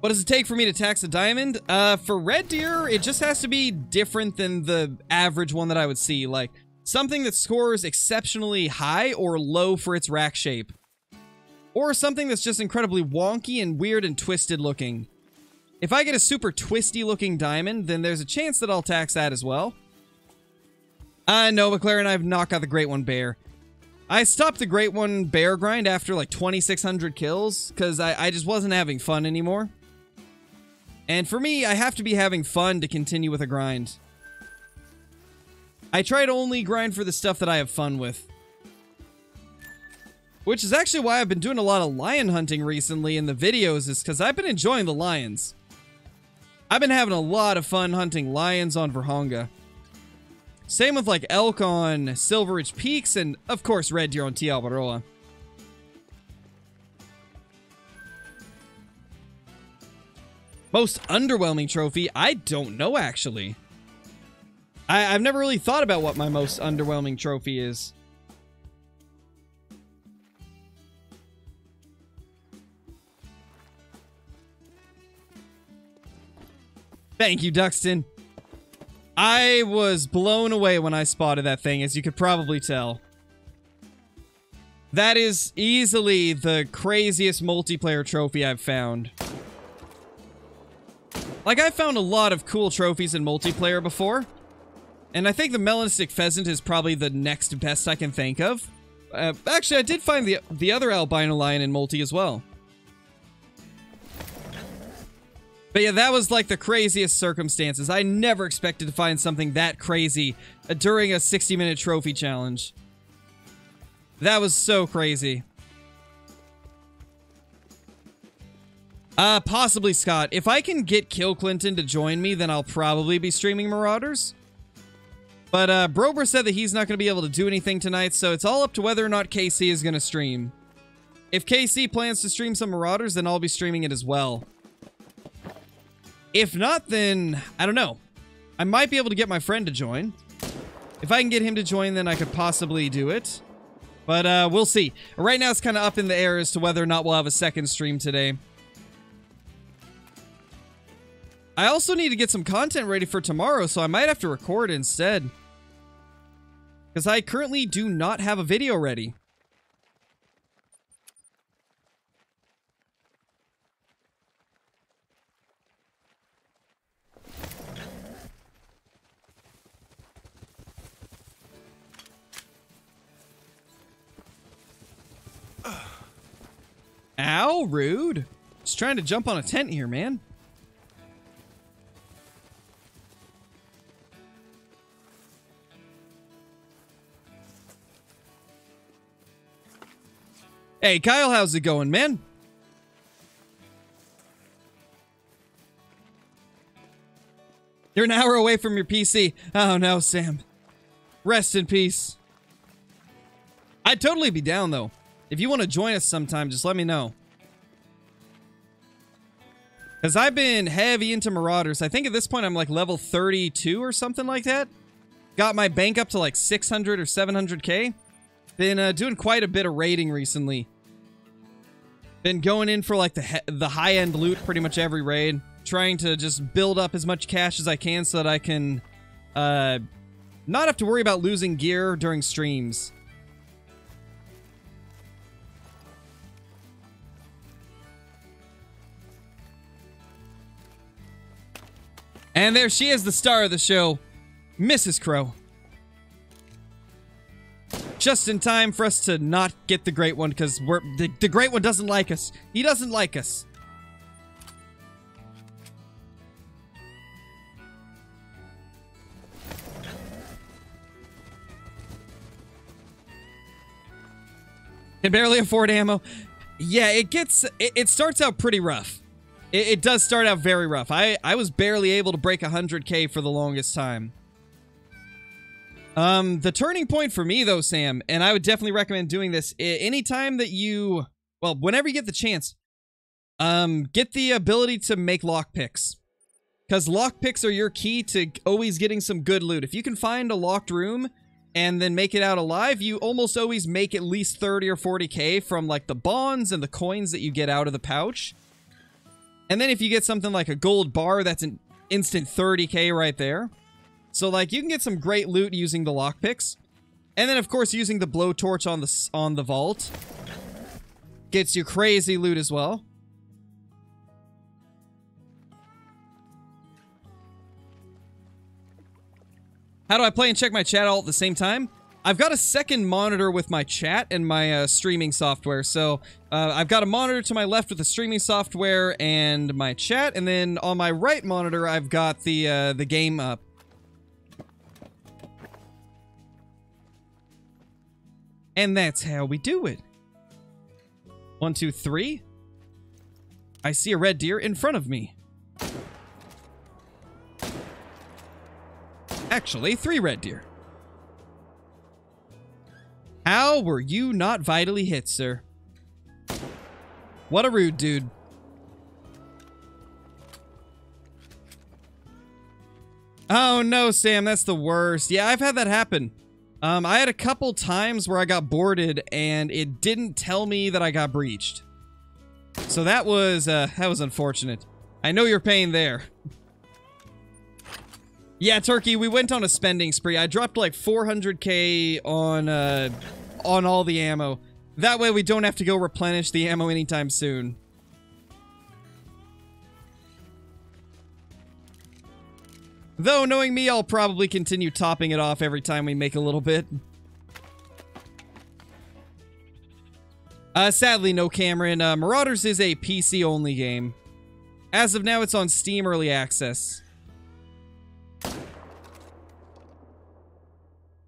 What does it take for me to tax a diamond? For red deer, it just has to be different than the average one that I would see. Like, something that scores exceptionally high or low for its rack shape. Or something that's just incredibly wonky and weird and twisted looking. If I get a super twisty looking diamond, then there's a chance that I'll tax that as well. No, McLaren, I've knocked out the Great One Bear. I stopped the Great One Bear grind after like 2,600 kills, because I just wasn't having fun anymore. And for me, I have to be having fun to continue with a grind. I try to only grind for the stuff that I have fun with. Which is actually why I've been doing a lot of lion hunting recently in the videos, is because I've been enjoying the lions. I've been having a lot of fun hunting lions on Verhonga. Same with, like, elk on Silver Ridge Peaks and, of course, red deer on Te Awaroa. Most underwhelming trophy? I don't know, actually. I've never really thought about what my most underwhelming trophy is. Thank you, Duxton. I was blown away when I spotted that thing, as you could probably tell. That is easily the craziest multiplayer trophy I've found. Like, I found a lot of cool trophies in multiplayer before, and I think the Melanistic Pheasant is probably the next best I can think of. Actually, I did find the other albino lion in multi as well. But yeah, that was like the craziest circumstances. I never expected to find something that crazy during a 60-minute trophy challenge. That was so crazy. Possibly Scott. If I can get Kill Clinton to join me, then I'll probably be streaming Marauders. But Brober said that he's not going to be able to do anything tonight, so it's all up to whether or not KC is going to stream. If KC plans to stream some Marauders, then I'll be streaming it as well. If not, then I don't know. I might be able to get my friend to join. If I can get him to join, then I could possibly do it. But we'll see. Right now, it's kind of up in the air as to whether or not we'll have a second stream today. I also need to get some content ready for tomorrow, so I might have to record instead, because I currently do not have a video ready. Ow, rude. Just trying to jump on a tent here, man. Hey, Kyle, how's it going, man? You're an hour away from your PC. Oh, no, Sam. Rest in peace. I'd totally be down, though. If you want to join us sometime, just let me know. Because I've been heavy into Marauders. I think at this point I'm like level 32 or something like that. Got my bank up to like 600 or 700k. Been doing quite a bit of raiding recently. Been going in for like the high-end loot pretty much every raid. Trying to just build up as much cash as I can so that I can not have to worry about losing gear during streams. And there she is, the star of the show, Mrs. Crow. Just in time for us to not get the Great One, because the Great One doesn't like us. He doesn't like us. Can barely afford ammo. Yeah, it starts out pretty rough. It does start out very rough. I was barely able to break 100k for the longest time. The turning point for me, though, Sam, and I would definitely recommend doing this, anytime that you, well, whenever you get the chance, get the ability to make lockpicks. Because lockpicks are your key to always getting some good loot. If you can find a locked room and then make it out alive, you almost always make at least 30 or 40k from, like, the bonds and the coins that you get out of the pouch. And then if you get something like a gold bar, that's an instant 30k right there. So, like, you can get some great loot using the lockpicks. And then, of course, using the blowtorch on the vault gets you crazy loot as well. How do I play and check my chat all at the same time? I've got a second monitor with my chat and my streaming software. So I've got a monitor to my left with the streaming software and my chat. And then on my right monitor, I've got the game up. And that's how we do it. 1, 2, 3. I see a red deer in front of me. Actually, 3 red deer. How were you not vitally hit, sir? What a rude dude. Oh no, Sam, that's the worst. Yeah, I've had that happen. I had a couple times where I got boarded and it didn't tell me that I got breached. So that was unfortunate. I know your pain there. Yeah, Turkey, we went on a spending spree. I dropped like 400k on all the ammo. That way we don't have to go replenish the ammo anytime soon. Though, knowing me, I'll probably continue topping it off every time we make a little bit. Sadly, no, Cameron. Marauders is a PC-only game. As of now, it's on Steam Early Access.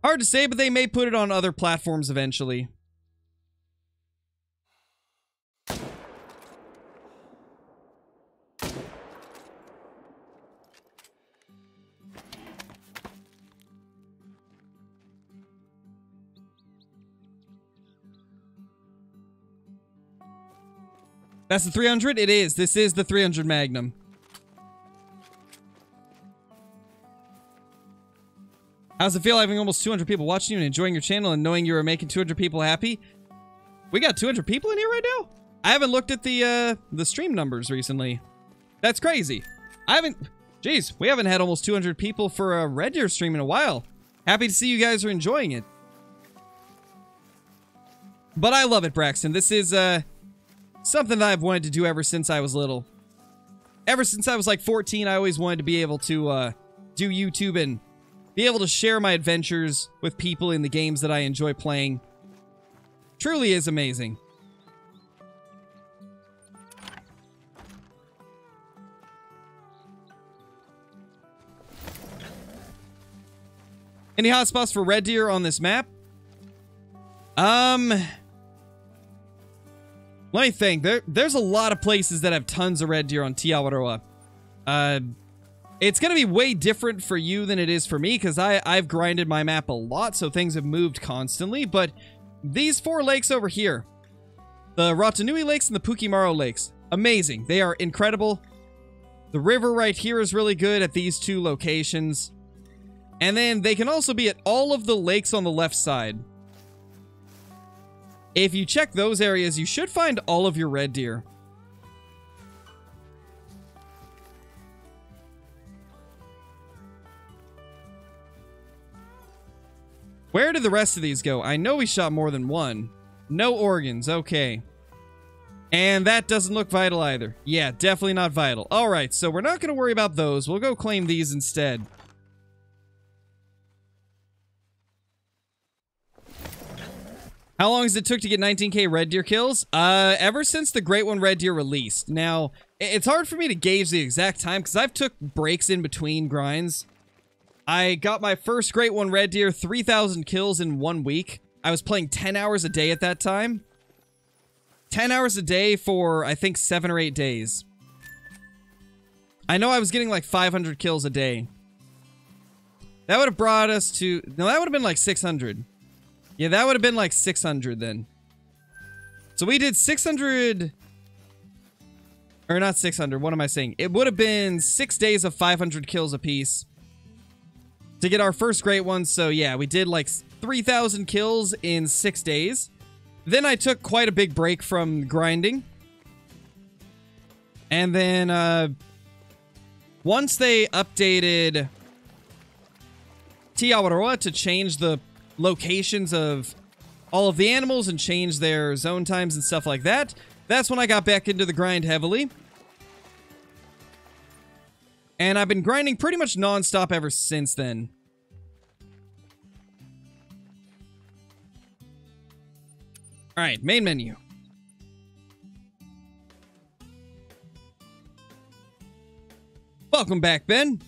Hard to say, but they may put it on other platforms eventually. That's the 300? It is. This is the 300 Magnum. How's it feel having almost 200 people watching you and enjoying your channel and knowing you were making 200 people happy? We got 200 people in here right now? I haven't looked at the stream numbers recently. That's crazy. I haven't... Jeez, we haven't had almost 200 people for a Red Deer stream in a while. Happy to see you guys are enjoying it. But I love it, Braxton. This is, something that I've wanted to do ever since I was little. Ever since I was like 14, I always wanted to be able to do YouTube and be able to share my adventures with people in the games that I enjoy playing. Truly is amazing. Any hot spots for Red Deer on this map? Let me think. There's a lot of places that have tons of Red Deer on Te Awaroa. It's going to be way different for you than it is for me, because I've grinded my map a lot, so things have moved constantly. But these four lakes over here, the Rotanui Lakes and the Pukimaro Lakes, amazing. They are incredible. The river right here is really good at these two locations. And then they can also be at all of the lakes on the left side. If you check those areas, you should find all of your Red Deer. Where did the rest of these go? I know we shot more than one. No organs. Okay. And that doesn't look vital either. Yeah, definitely not vital. All right, so we're not going to worry about those. We'll go claim these instead. How long has it took to get 19k Red Deer kills? Ever since the Great One Red Deer released. Now, it's hard for me to gauge the exact time because I've took breaks in between grinds. I got my first Great One Red Deer, 3,000 kills in 1 week. I was playing 10 hours a day at that time. 10 hours a day for, I think, 7 or 8 days. I know I was getting like 500 kills a day. That would have brought us to... No, that would have been like 600. Yeah, that would have been like 600 then. So we did 600... Or not 600, what am I saying? It would have been 6 days of 500 kills apiece to get our first great one. So yeah, we did like 3,000 kills in 6 days. Then I took quite a big break from grinding. And then once they updated Te Awaroa to change the locations of all of the animals and change their zone times and stuff like that, that's when I got back into the grind heavily. And I've been grinding pretty much non-stop ever since then. Alright, main menu. Welcome back, Ben.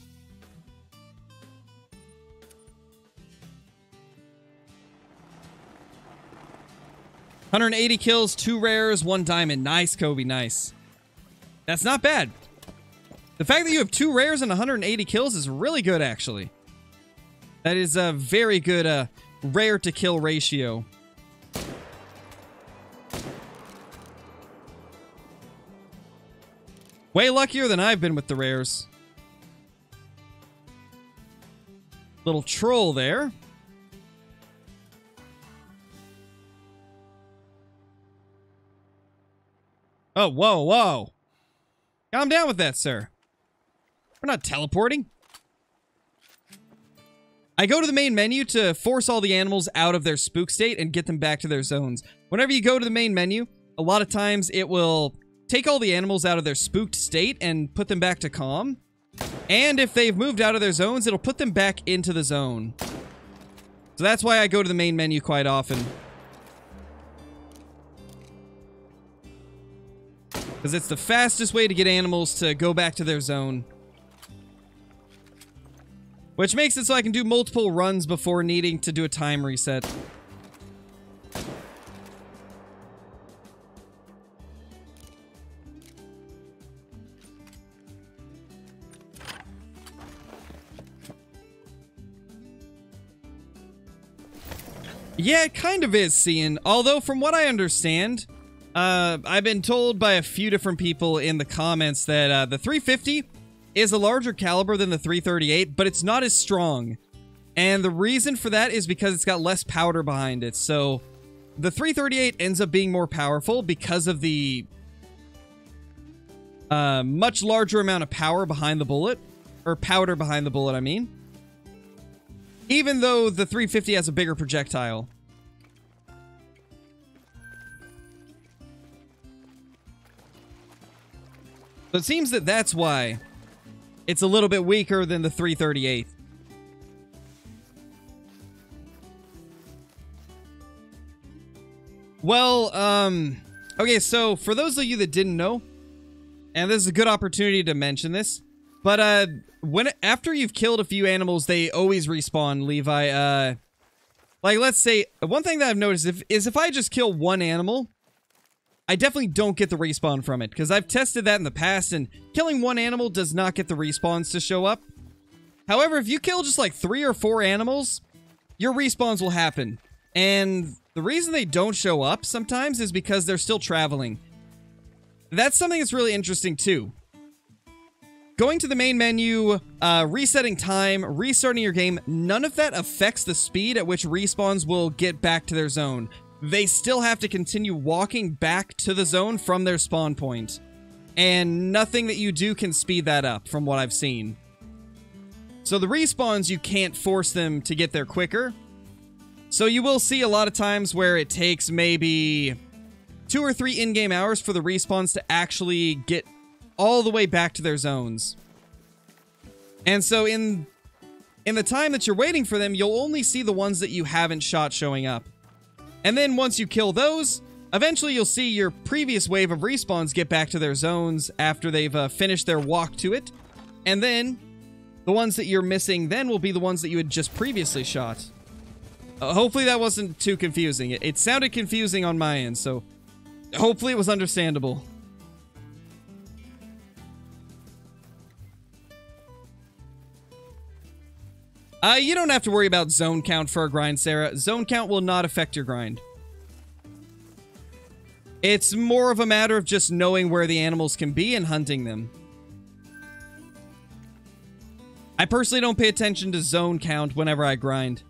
$180 kills, 2 rares, 1 diamond. Nice, Kobe, nice. That's not bad. The fact that you have 2 rares and 180 kills is really good, actually. That is a very good rare to kill ratio. Way luckier than I've been with the rares. Little troll there. Oh, whoa, whoa. Calm down with that, sir. We're not teleporting. I go to the main menu to force all the animals out of their spook state and get them back to their zones. Whenever you go to the main menu, a lot of times it will take all the animals out of their spooked state and put them back to calm. And if they've moved out of their zones, it'll put them back into the zone. So that's why I go to the main menu quite often. Because it's the fastest way to get animals to go back to their zone. Which makes it so I can do multiple runs before needing to do a time reset. Yeah, it kind of is, Cian. Although, from what I understand, I've been told by a few different people in the comments that the 350 is a larger caliber than the 338, but it's not as strong. And the reason for that is because it's got less powder behind it. So the 338 ends up being more powerful because of the much larger amount of power behind the bullet, or powder behind the bullet, I mean. Even though the 350 has a bigger projectile. So it seems that that's why it's a little bit weaker than the 338. Well, okay, so for those of you that didn't know, and this is a good opportunity to mention this, but after you've killed a few animals, they always respawn, Levi. Like, let's say, one thing that I've noticed is if I just kill one animal, I definitely don't get the respawn from it, because I've tested that in the past, and killing one animal does not get the respawns to show up. However, if you kill just like 3 or 4 animals, your respawns will happen. And the reason they don't show up sometimes is because they're still traveling. That's something that's really interesting too. Going to the main menu, resetting time, restarting your game, none of that affects the speed at which respawns will get back to their zone. They still have to continue walking back to the zone from their spawn point. And nothing that you do can speed that up, from what I've seen. So the respawns, you can't force them to get there quicker. So you will see a lot of times where it takes maybe 2 or 3 in-game hours for the respawns to actually get all the way back to their zones. And so in the time that you're waiting for them, you'll only see the ones that you haven't shot showing up. And then once you kill those, eventually you'll see your previous wave of respawns get back to their zones after they've finished their walk to it. And then the ones that you're missing then will be the ones that you had just previously shot. Hopefully that wasn't too confusing. It sounded confusing on my end, so hopefully it was understandable. You don't have to worry about zone count for a grind, Sarah. Zone count will not affect your grind. It's more of a matter of just knowing where the animals can be and hunting them. I personally don't pay attention to zone count whenever I grind.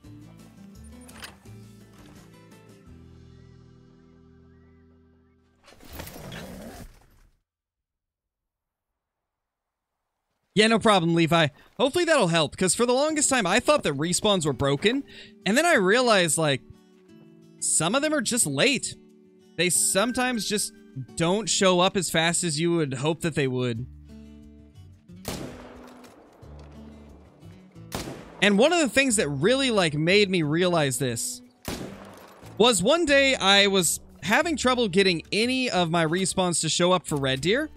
Yeah, no problem, Levi. Hopefully that'll help, because for the longest time, I thought that respawns were broken, and then I realized, like, some of them are just late. They sometimes just don't show up as fast as you would hope that they would. And one of the things that really, like, made me realize this was one day I was having trouble getting any of my respawns to show up for Red Deer.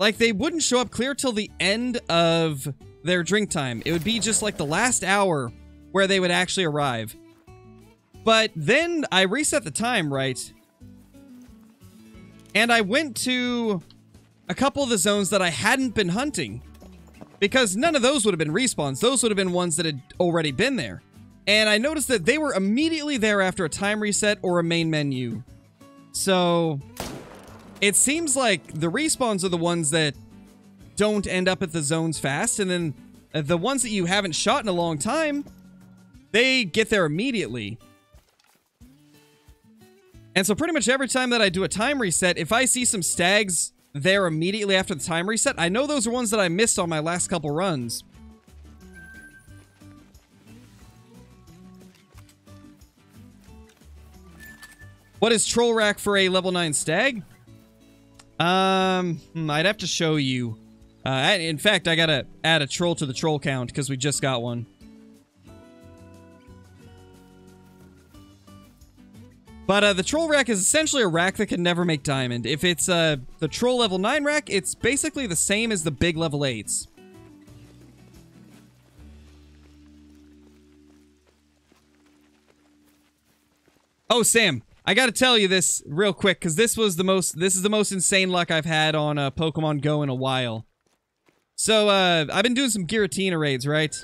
Like, they wouldn't show up clear till the end of their drink time. It would be just like the last hour where they would actually arrive. But then I reset the time, right? And I went to a couple of the zones that I hadn't been hunting, because none of those would have been respawns. Those would have been ones that had already been there. And I noticed that they were immediately there after a time reset or a main menu. So it seems like the respawns are the ones that don't end up at the zones fast, and then the ones that you haven't shot in a long time, they get there immediately. And so pretty much every time that I do a time reset, if I see some stags there immediately after the time reset, I know those are ones that I missed on my last couple runs. What is troll rack for a level 9 stag? I'd have to show you. In fact, I gotta add a troll to the troll count because we just got one. But the troll rack is essentially a rack that can never make diamond. If it's the troll level 9 rack, it's basically the same as the big level 8s. Oh, Sam, I gotta tell you this real quick, because this is the most insane luck I've had on Pokemon Go in a while. So, I've been doing some Giratina raids, right?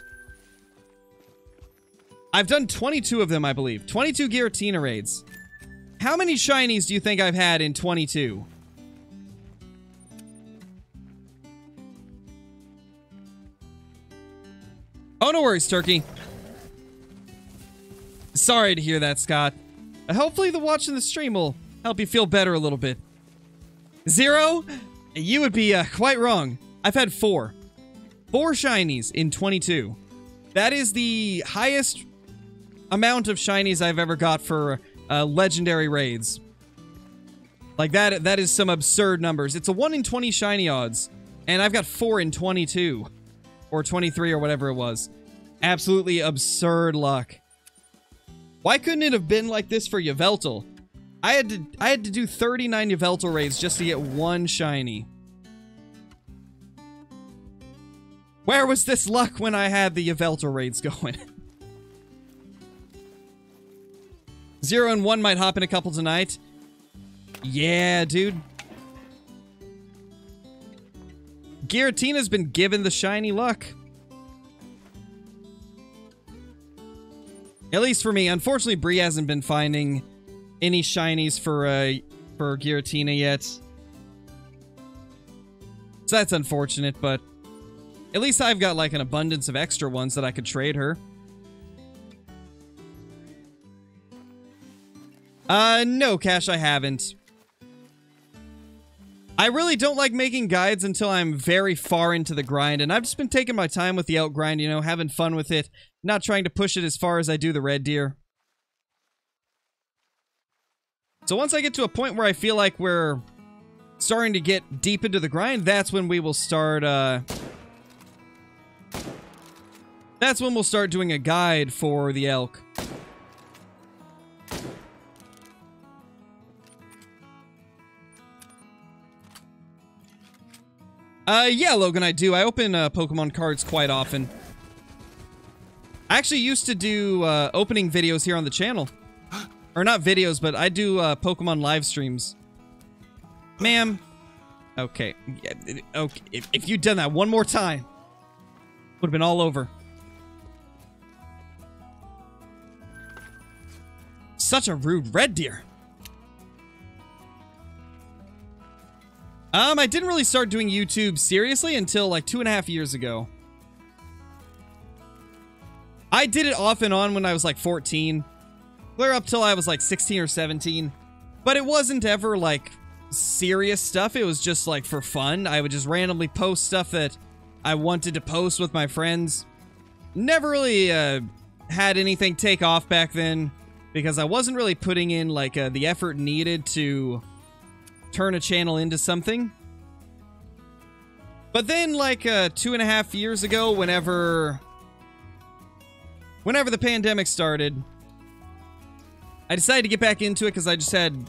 I've done 22 of them, I believe. 22 Giratina raids. How many shinies do you think I've had in 22? Oh, no worries, Turkey. Sorry to hear that, Scott. Hopefully the watching the stream will help you feel better a little bit. 0? You would be quite wrong. I've had 4. 4 shinies in 22. That is the highest amount of shinies I've ever got for legendary raids. Like, that is some absurd numbers. It's a 1 in 20 shiny odds, and I've got 4 in 22. Or 23 or whatever it was. Absolutely absurd luck. Why couldn't it have been like this for Yveltal? I had to do 39 Yveltal raids just to get 1 shiny. Where was this luck when I had the Yveltal raids going? 0 and 1 might hop in a couple tonight. Yeah, dude. Giratina's been given the shiny luck. At least for me. Unfortunately, Bree hasn't been finding any shinies for Giratina yet. So that's unfortunate, but at least I've got like an abundance of extra ones that I could trade her. No, Cash, I haven't. I really don't like making guides until I'm very far into the grind, and I've just been taking my time with the outgrind, you know, having fun with it. Not trying to push it as far as I do the Red Deer. So once I get to a point where I feel like we're starting to get deep into the grind, that's when we will start, that's when we'll start doing a guide for the elk. Yeah, Logan, I do. I open Pokemon cards quite often. I actually used to do opening videos here on the channel. Or not videos, but I do Pokemon live streams. Ma'am. Okay. Okay. If you'd done that one more time, would have been all over. Such a rude Red Deer. I didn't really start doing YouTube seriously until like 2.5 years ago. I did it off and on when I was like 14, clear up till I was like 16 or 17, but it wasn't ever like serious stuff. It was just like for fun. I would just randomly post stuff that I wanted to post with my friends. Never really had anything take off back then because I wasn't really putting in like the effort needed to turn a channel into something. But then like 2.5 years ago, whenever the pandemic started, I decided to get back into it because I just had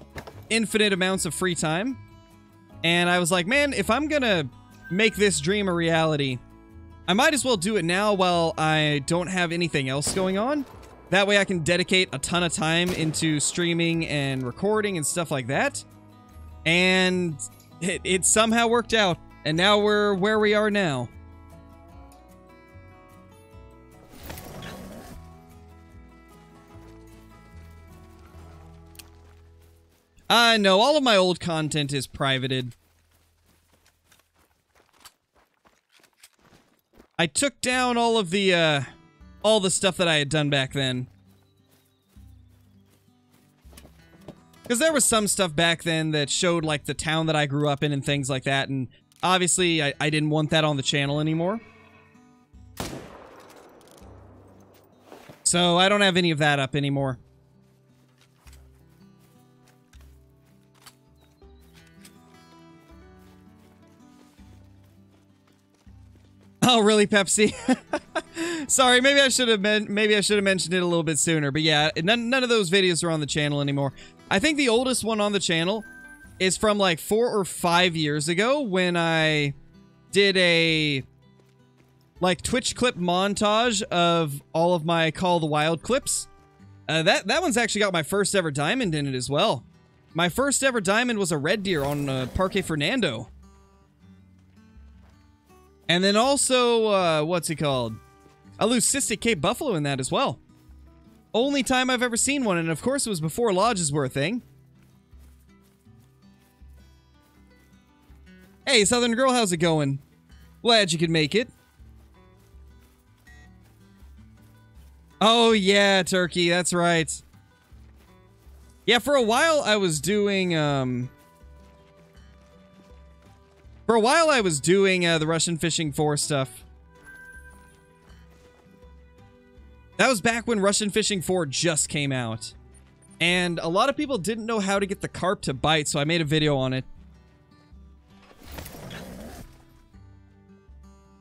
infinite amounts of free time. And I was like, man, if I'm going to make this dream a reality, I might as well do it now while I don't have anything else going on. That way I can dedicate a ton of time into streaming and recording and stuff like that. And it somehow worked out. And now we're where we are now. No, all of my old content is privated. I took down all of the, all the stuff that I had done back then. Because there was some stuff back then that showed, like, the town that I grew up in and things like that, and obviously I didn't want that on the channel anymore. So I don't have any of that up anymore. Oh, really, Pepsi? Sorry, maybe I should have mentioned it a little bit sooner. But yeah, none of those videos are on the channel anymore. I think the oldest one on the channel is from like 4 or 5 years ago when I did a like Twitch clip montage of all of my Call of the Wild clips. That one's actually got my first ever diamond in it as well. My first ever diamond was a red deer on Parque Fernando. And then also, what's it called? I lost cystic Cape Buffalo in that as well. Only time I've ever seen one, and of course it was before lodges were a thing. Hey, Southern Girl, how's it going? Glad you could make it. Oh yeah, Turkey, that's right. Yeah, for a while I was doing, the Russian Fishing 4 stuff. That was back when Russian Fishing 4 just came out. And a lot of people didn't know how to get the carp to bite, so I made a video on it.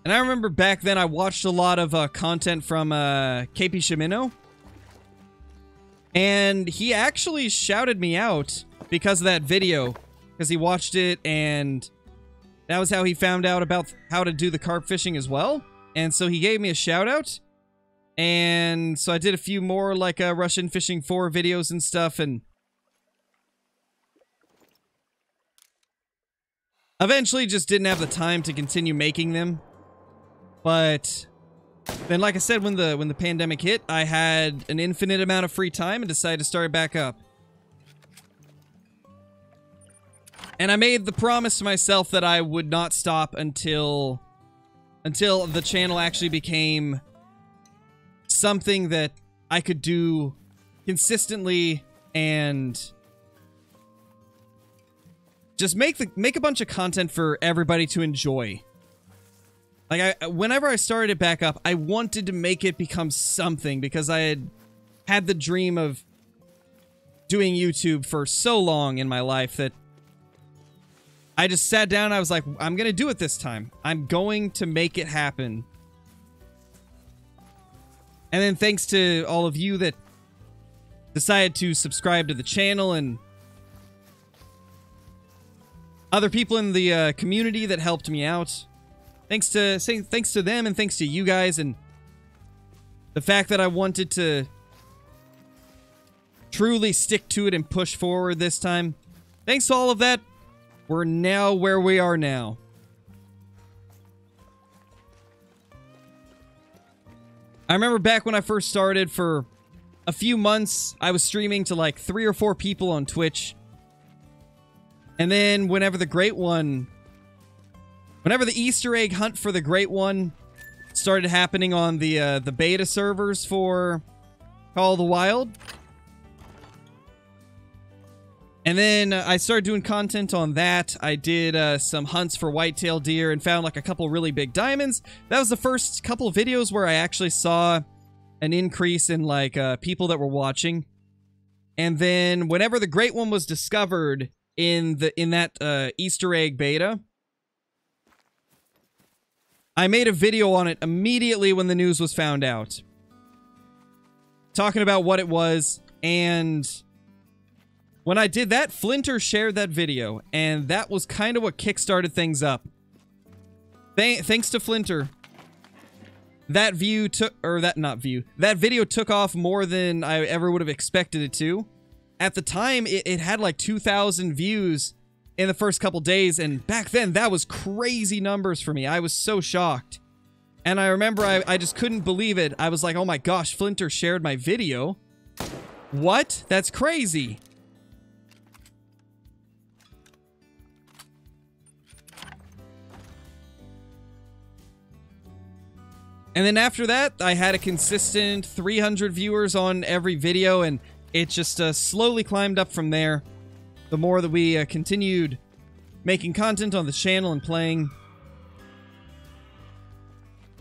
And I remember back then I watched a lot of content from KP Shimino. And he actually shouted me out because of that video. Because he watched it and... that was how he found out about how to do the carp fishing as well. And so he gave me a shout out. And so I did a few more like Russian Fishing 4 videos and stuff. And eventually just didn't have the time to continue making them. But then, like I said, when the pandemic hit, I had an infinite amount of free time and decided to start back up. And I made the promise to myself that I would not stop until the channel actually became something that I could do consistently and just make a bunch of content for everybody to enjoy. Like, whenever I started it back up, I wanted to make it become something because I had the dream of doing YouTube for so long in my life that I just sat down and I was like, I'm going to do it this time. I'm going to make it happen. And then thanks to all of you that decided to subscribe to the channel and other people in the community that helped me out. Thanks to them and thanks to you guys and the fact that I wanted to truly stick to it and push forward this time. Thanks to all of that. We're now where we are now. I remember back when I first started, for a few months, I was streaming to like 3 or 4 people on Twitch. And then whenever the Great One... whenever the Easter egg hunt for the Great One started happening on the beta servers for Call of the Wild... and then I started doing content on that. I did some hunts for whitetail deer and found like a couple really big diamonds. That was the first couple of videos where I actually saw an increase in like people that were watching. And then whenever the Great One was discovered in that Easter egg beta, I made a video on it immediately when the news was found out, talking about what it was. And when I did that, Flinter shared that video, and that was kind of what kickstarted things up. Thanks to Flinter, that video took off more than I ever would have expected it to. At the time, it had like 2,000 views in the first couple days, and back then, that was crazy numbers for me. I was so shocked. And I remember I just couldn't believe it. I was like, oh my gosh, Flinter shared my video. What? That's crazy. And then after that, I had a consistent 300 viewers on every video, and it just slowly climbed up from there. The more that we continued making content on the channel and playing.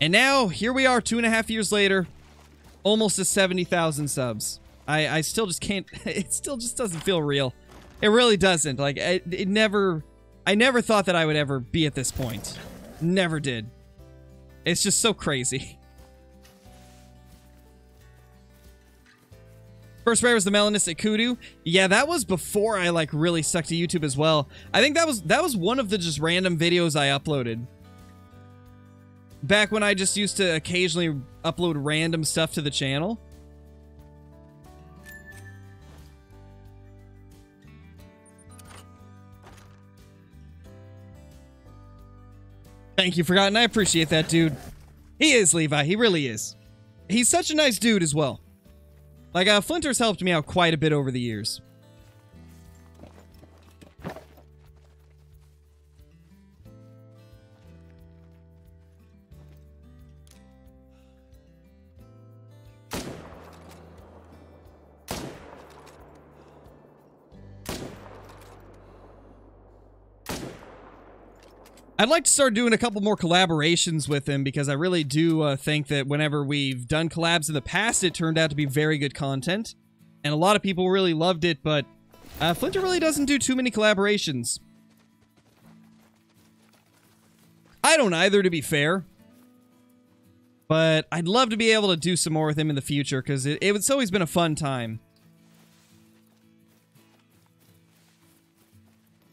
And now, here we are 2.5 years later, almost to 70,000 subs. I still just can't, it still just doesn't feel real. It really doesn't. Like, I never thought that I would ever be at this point. Never did. It's just so crazy. First rare was the Melanistic Kudu. Yeah, that was before I like really stuck to YouTube as well. I think that was one of the just random videos I uploaded. Back when I just used to occasionally upload random stuff to the channel. Thank you, Forgotten. I appreciate that, dude. He is, Levi. He really is. He's such a nice dude as well. Like, Flinter's helped me out quite a bit over the years. I'd like to start doing a couple more collaborations with him because I really do think that whenever we've done collabs in the past, it turned out to be very good content. And a lot of people really loved it, but Flinter really doesn't do too many collaborations. I don't either, to be fair. But I'd love to be able to do some more with him in the future because it's always been a fun time.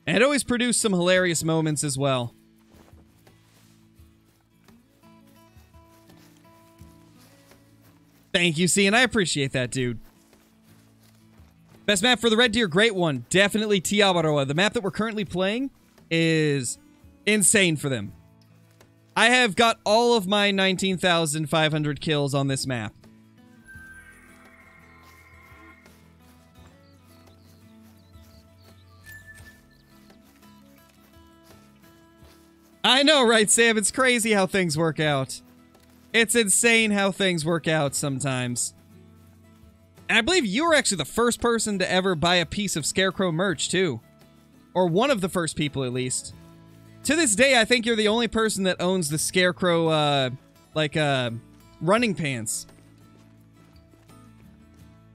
And it always produced some hilarious moments as well. Thank you, C, and I appreciate that, dude. Best map for the Red Deer, Great One. Definitely Te Awaroa. The map that we're currently playing is insane for them. I have got all of my 19,500 kills on this map. I know, right, Sam? It's crazy how things work out. It's insane how things work out sometimes. And I believe you were actually the first person to ever buy a piece of Scarecrow merch, too. Or one of the first people, at least. To this day, I think you're the only person that owns the Scarecrow, running pants.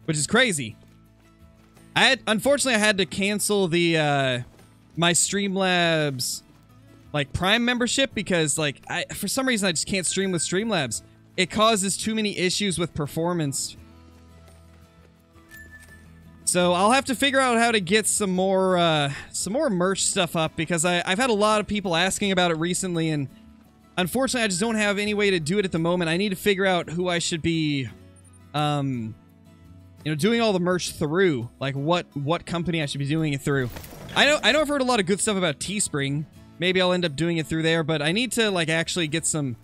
Which is crazy. Unfortunately, I had to cancel the, my Streamlabs... like, Prime membership, because, like, for some reason, I just can't stream with Streamlabs. It causes too many issues with performance. So, I'll have to figure out how to get some more merch stuff up, because I've had a lot of people asking about it recently, and unfortunately, I just don't have any way to do it at the moment. I need to figure out who I should be, you know, doing all the merch through. Like, what company I should be doing it through. I know I've heard a lot of good stuff about Teespring. Maybe I'll end up doing it through there, but I need to, like, actually get some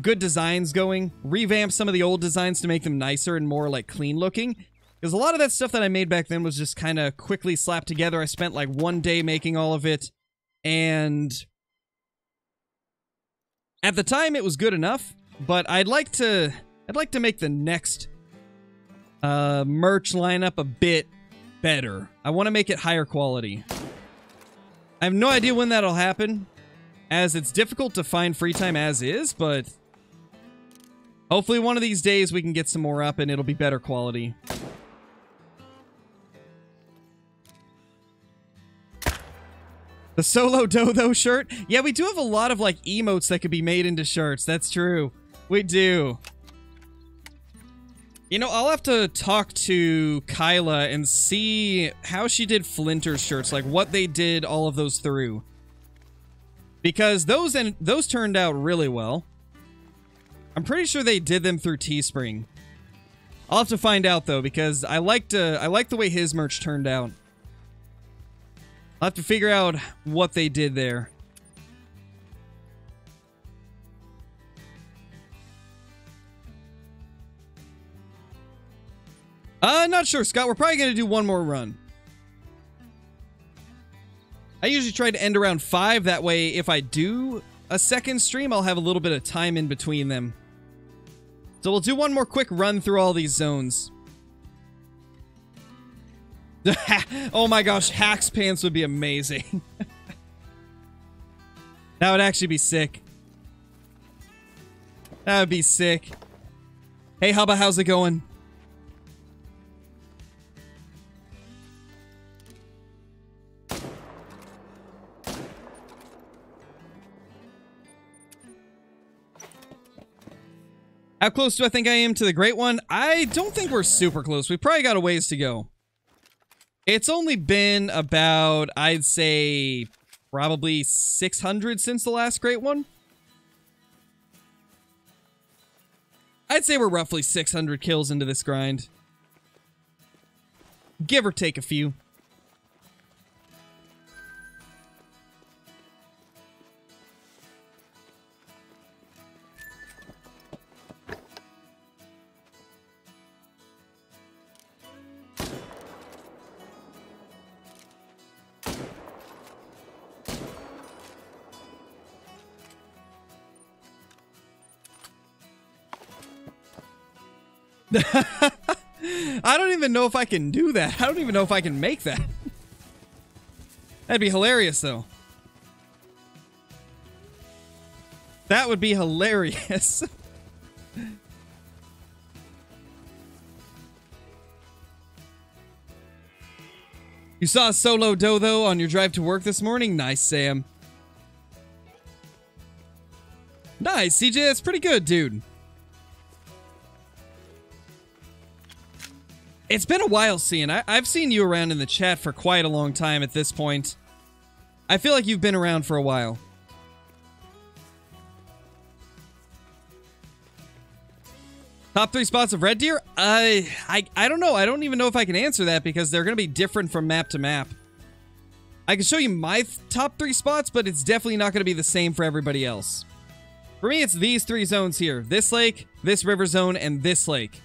good designs going. Revamp some of the old designs to make them nicer and more, like, clean-looking. Because a lot of that stuff that I made back then was just kind of quickly slapped together. I spent, like, one day making all of it, and... at the time, it was good enough, but I'd like to make the next merch lineup a bit better. I want to make it higher quality. I have no idea when that'll happen, as it's difficult to find free time as is, but hopefully one of these days we can get some more up and it'll be better quality. The Solo Dodo shirt? Yeah, we do have a lot of, like, emotes that could be made into shirts. That's true. We do. You know, I'll have to talk to Kyla and see how she did Flinter's shirts, like what they did all of those through. Because those turned out really well. I'm pretty sure they did them through Teespring. I'll have to find out though, because I like the way his merch turned out. I'll have to figure out what they did there. Not sure, Scott. We're probably going to do one more run. I usually try to end around 5. That way, if I do a second stream, I'll have a little bit of time in between them. So we'll do one more quick run through all these zones. Oh my gosh, Hack's pants would be amazing. That would actually be sick. That would be sick. Hey, Hubba, how's it going? How close do I think I am to the Great One? I don't think we're super close. We probably got a ways to go. It's only been about, I'd say, probably 600 since the last Great One. I'd say we're roughly 600 kills into this grind. Give or take a few. I don't even know if I can do that. I don't even know if I can make that. That'd be hilarious, though. That would be hilarious. You saw a solo doe, though, on your drive to work this morning? Nice, Sam. Nice, CJ. That's pretty good, dude. It's been a while, Cian. I've seen you around in the chat for quite a long time at this point. I feel like you've been around for a while. Top 3 spots of Red Deer? I don't know. I don't even know if I can answer that because they're going to be different from map to map. I can show you my top 3 spots, but it's definitely not going to be the same for everybody else. For me, it's these 3 zones here. This lake, this river zone, and this lake.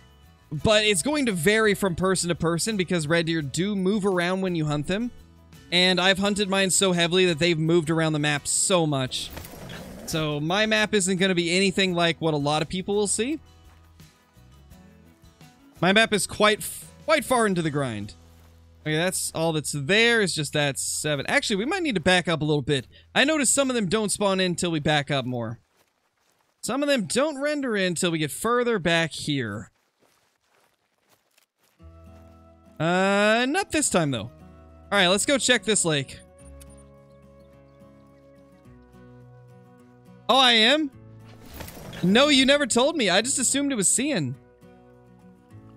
But it's going to vary from person to person because red deer do move around when you hunt them. And I've hunted mine so heavily that they've moved around the map so much. So my map isn't going to be anything like what a lot of people will see. My map is quite far into the grind. Okay, that's all that's there is just that 7. Actually, we might need to back up a little bit. I noticed some of them don't spawn in until we back up more. Some of them don't render in until we get further back here. Not this time, though. Alright, let's go check this lake. Oh, I am? No, you never told me. I just assumed it was Cian.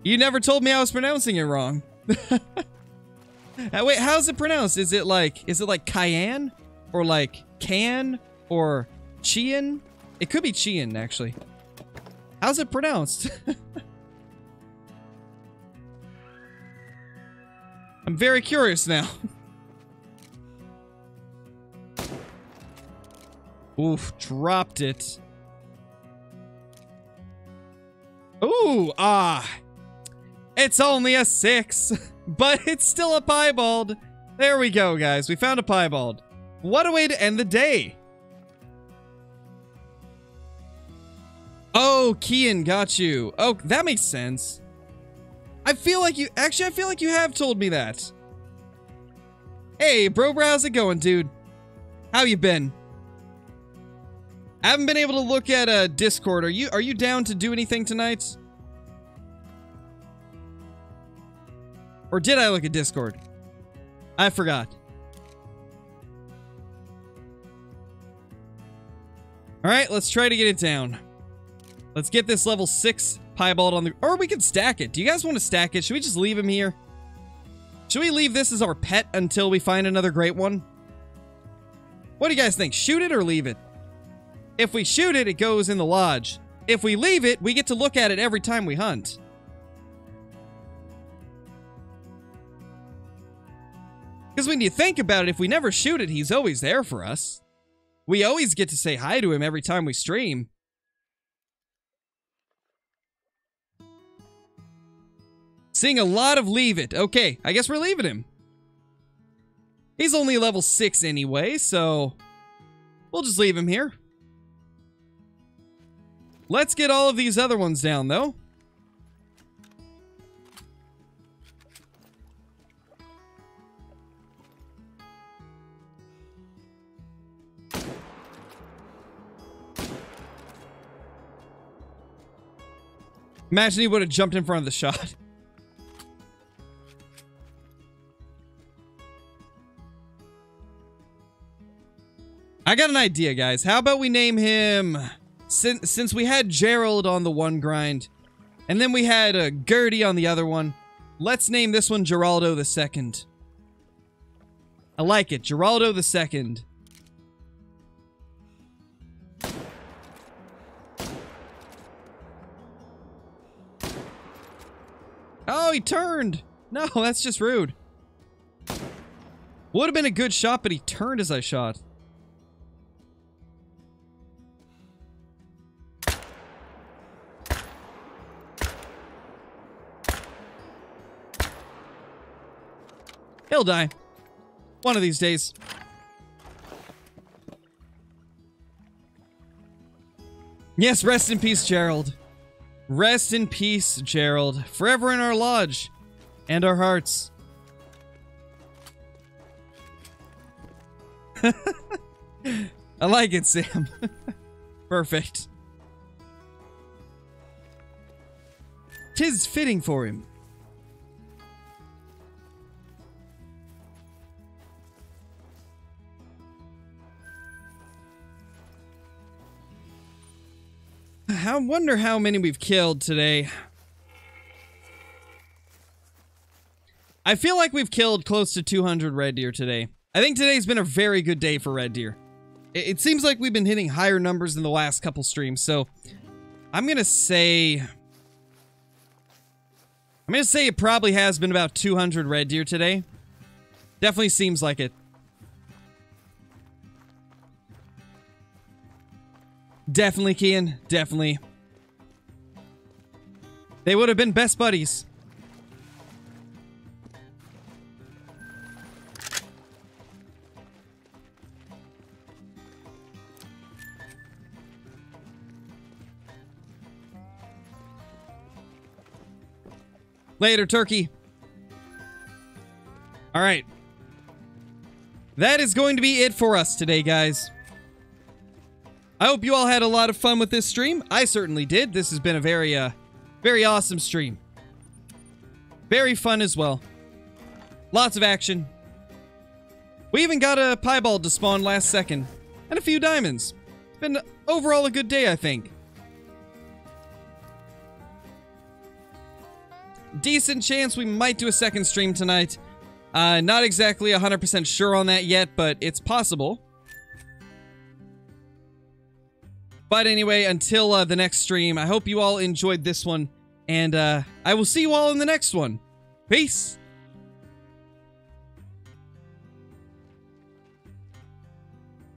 You never told me I was pronouncing it wrong. Wait, how's it pronounced? Is it like Cayenne? Or like Can? Or Chien? It could be Chien, actually. How's it pronounced? I'm very curious now. Oof, dropped it. Ooh, ah. It's only a 6, but it's still a piebald. There we go, guys. We found a piebald. What a way to end the day. Oh, Cian got you. Oh, that makes sense. I feel like you have told me that. Hey, bro, how's it going, dude? How you been? I haven't been able to look at Discord. Are you down to do anything tonight? Or did I look at Discord? I forgot. All right, let's try to get it down. Let's get this level 6 piebald on the... Or we can stack it. Do you guys want to stack it? Should we just leave him here? Should we leave this as our pet until we find another great one? What do you guys think? Shoot it or leave it? If we shoot it, it goes in the lodge. If we leave it, we get to look at it every time we hunt. Because when you think about it, if we never shoot it, he's always there for us. We always get to say hi to him every time we stream. Seeing a lot of leave it. Okay, I guess we're leaving him. He's only level 6 anyway, so we'll just leave him here. Let's get all of these other ones down, though. Imagine he would have jumped in front of the shot. I got an idea, guys. How about we name him since we had Gerald on the one grind, and then we had Gertie on the other one, let's name this one Geraldo II. I like it, Geraldo II. Oh, he turned! No, that's just rude. Would have been a good shot, but he turned as I shot. He'll die. One of these days. Yes, rest in peace, Gerald. Rest in peace, Gerald. Forever in our lodge. And our hearts. I like it, Sam. Perfect. 'Tis fitting for him. I wonder how many we've killed today. I feel like we've killed close to 200 red deer today. I think today's been a very good day for red deer. It seems like we've been hitting higher numbers than the last couple streams, so I'm gonna say... it probably has been about 200 red deer today. Definitely seems like it. Definitely, Kian. Definitely. They would have been best buddies. Later, turkey. All right. That is going to be it for us today, guys. I hope you all had a lot of fun with this stream. I certainly did. This has been a very, very awesome stream. Very fun as well. Lots of action. We even got a piebald to spawn last second. And a few diamonds. It's been overall a good day, I think. Decent chance we might do a second stream tonight. Not exactly 100% sure on that yet, but it's possible. But anyway, until the next stream, I hope you all enjoyed this one, and I will see you all in the next one. Peace!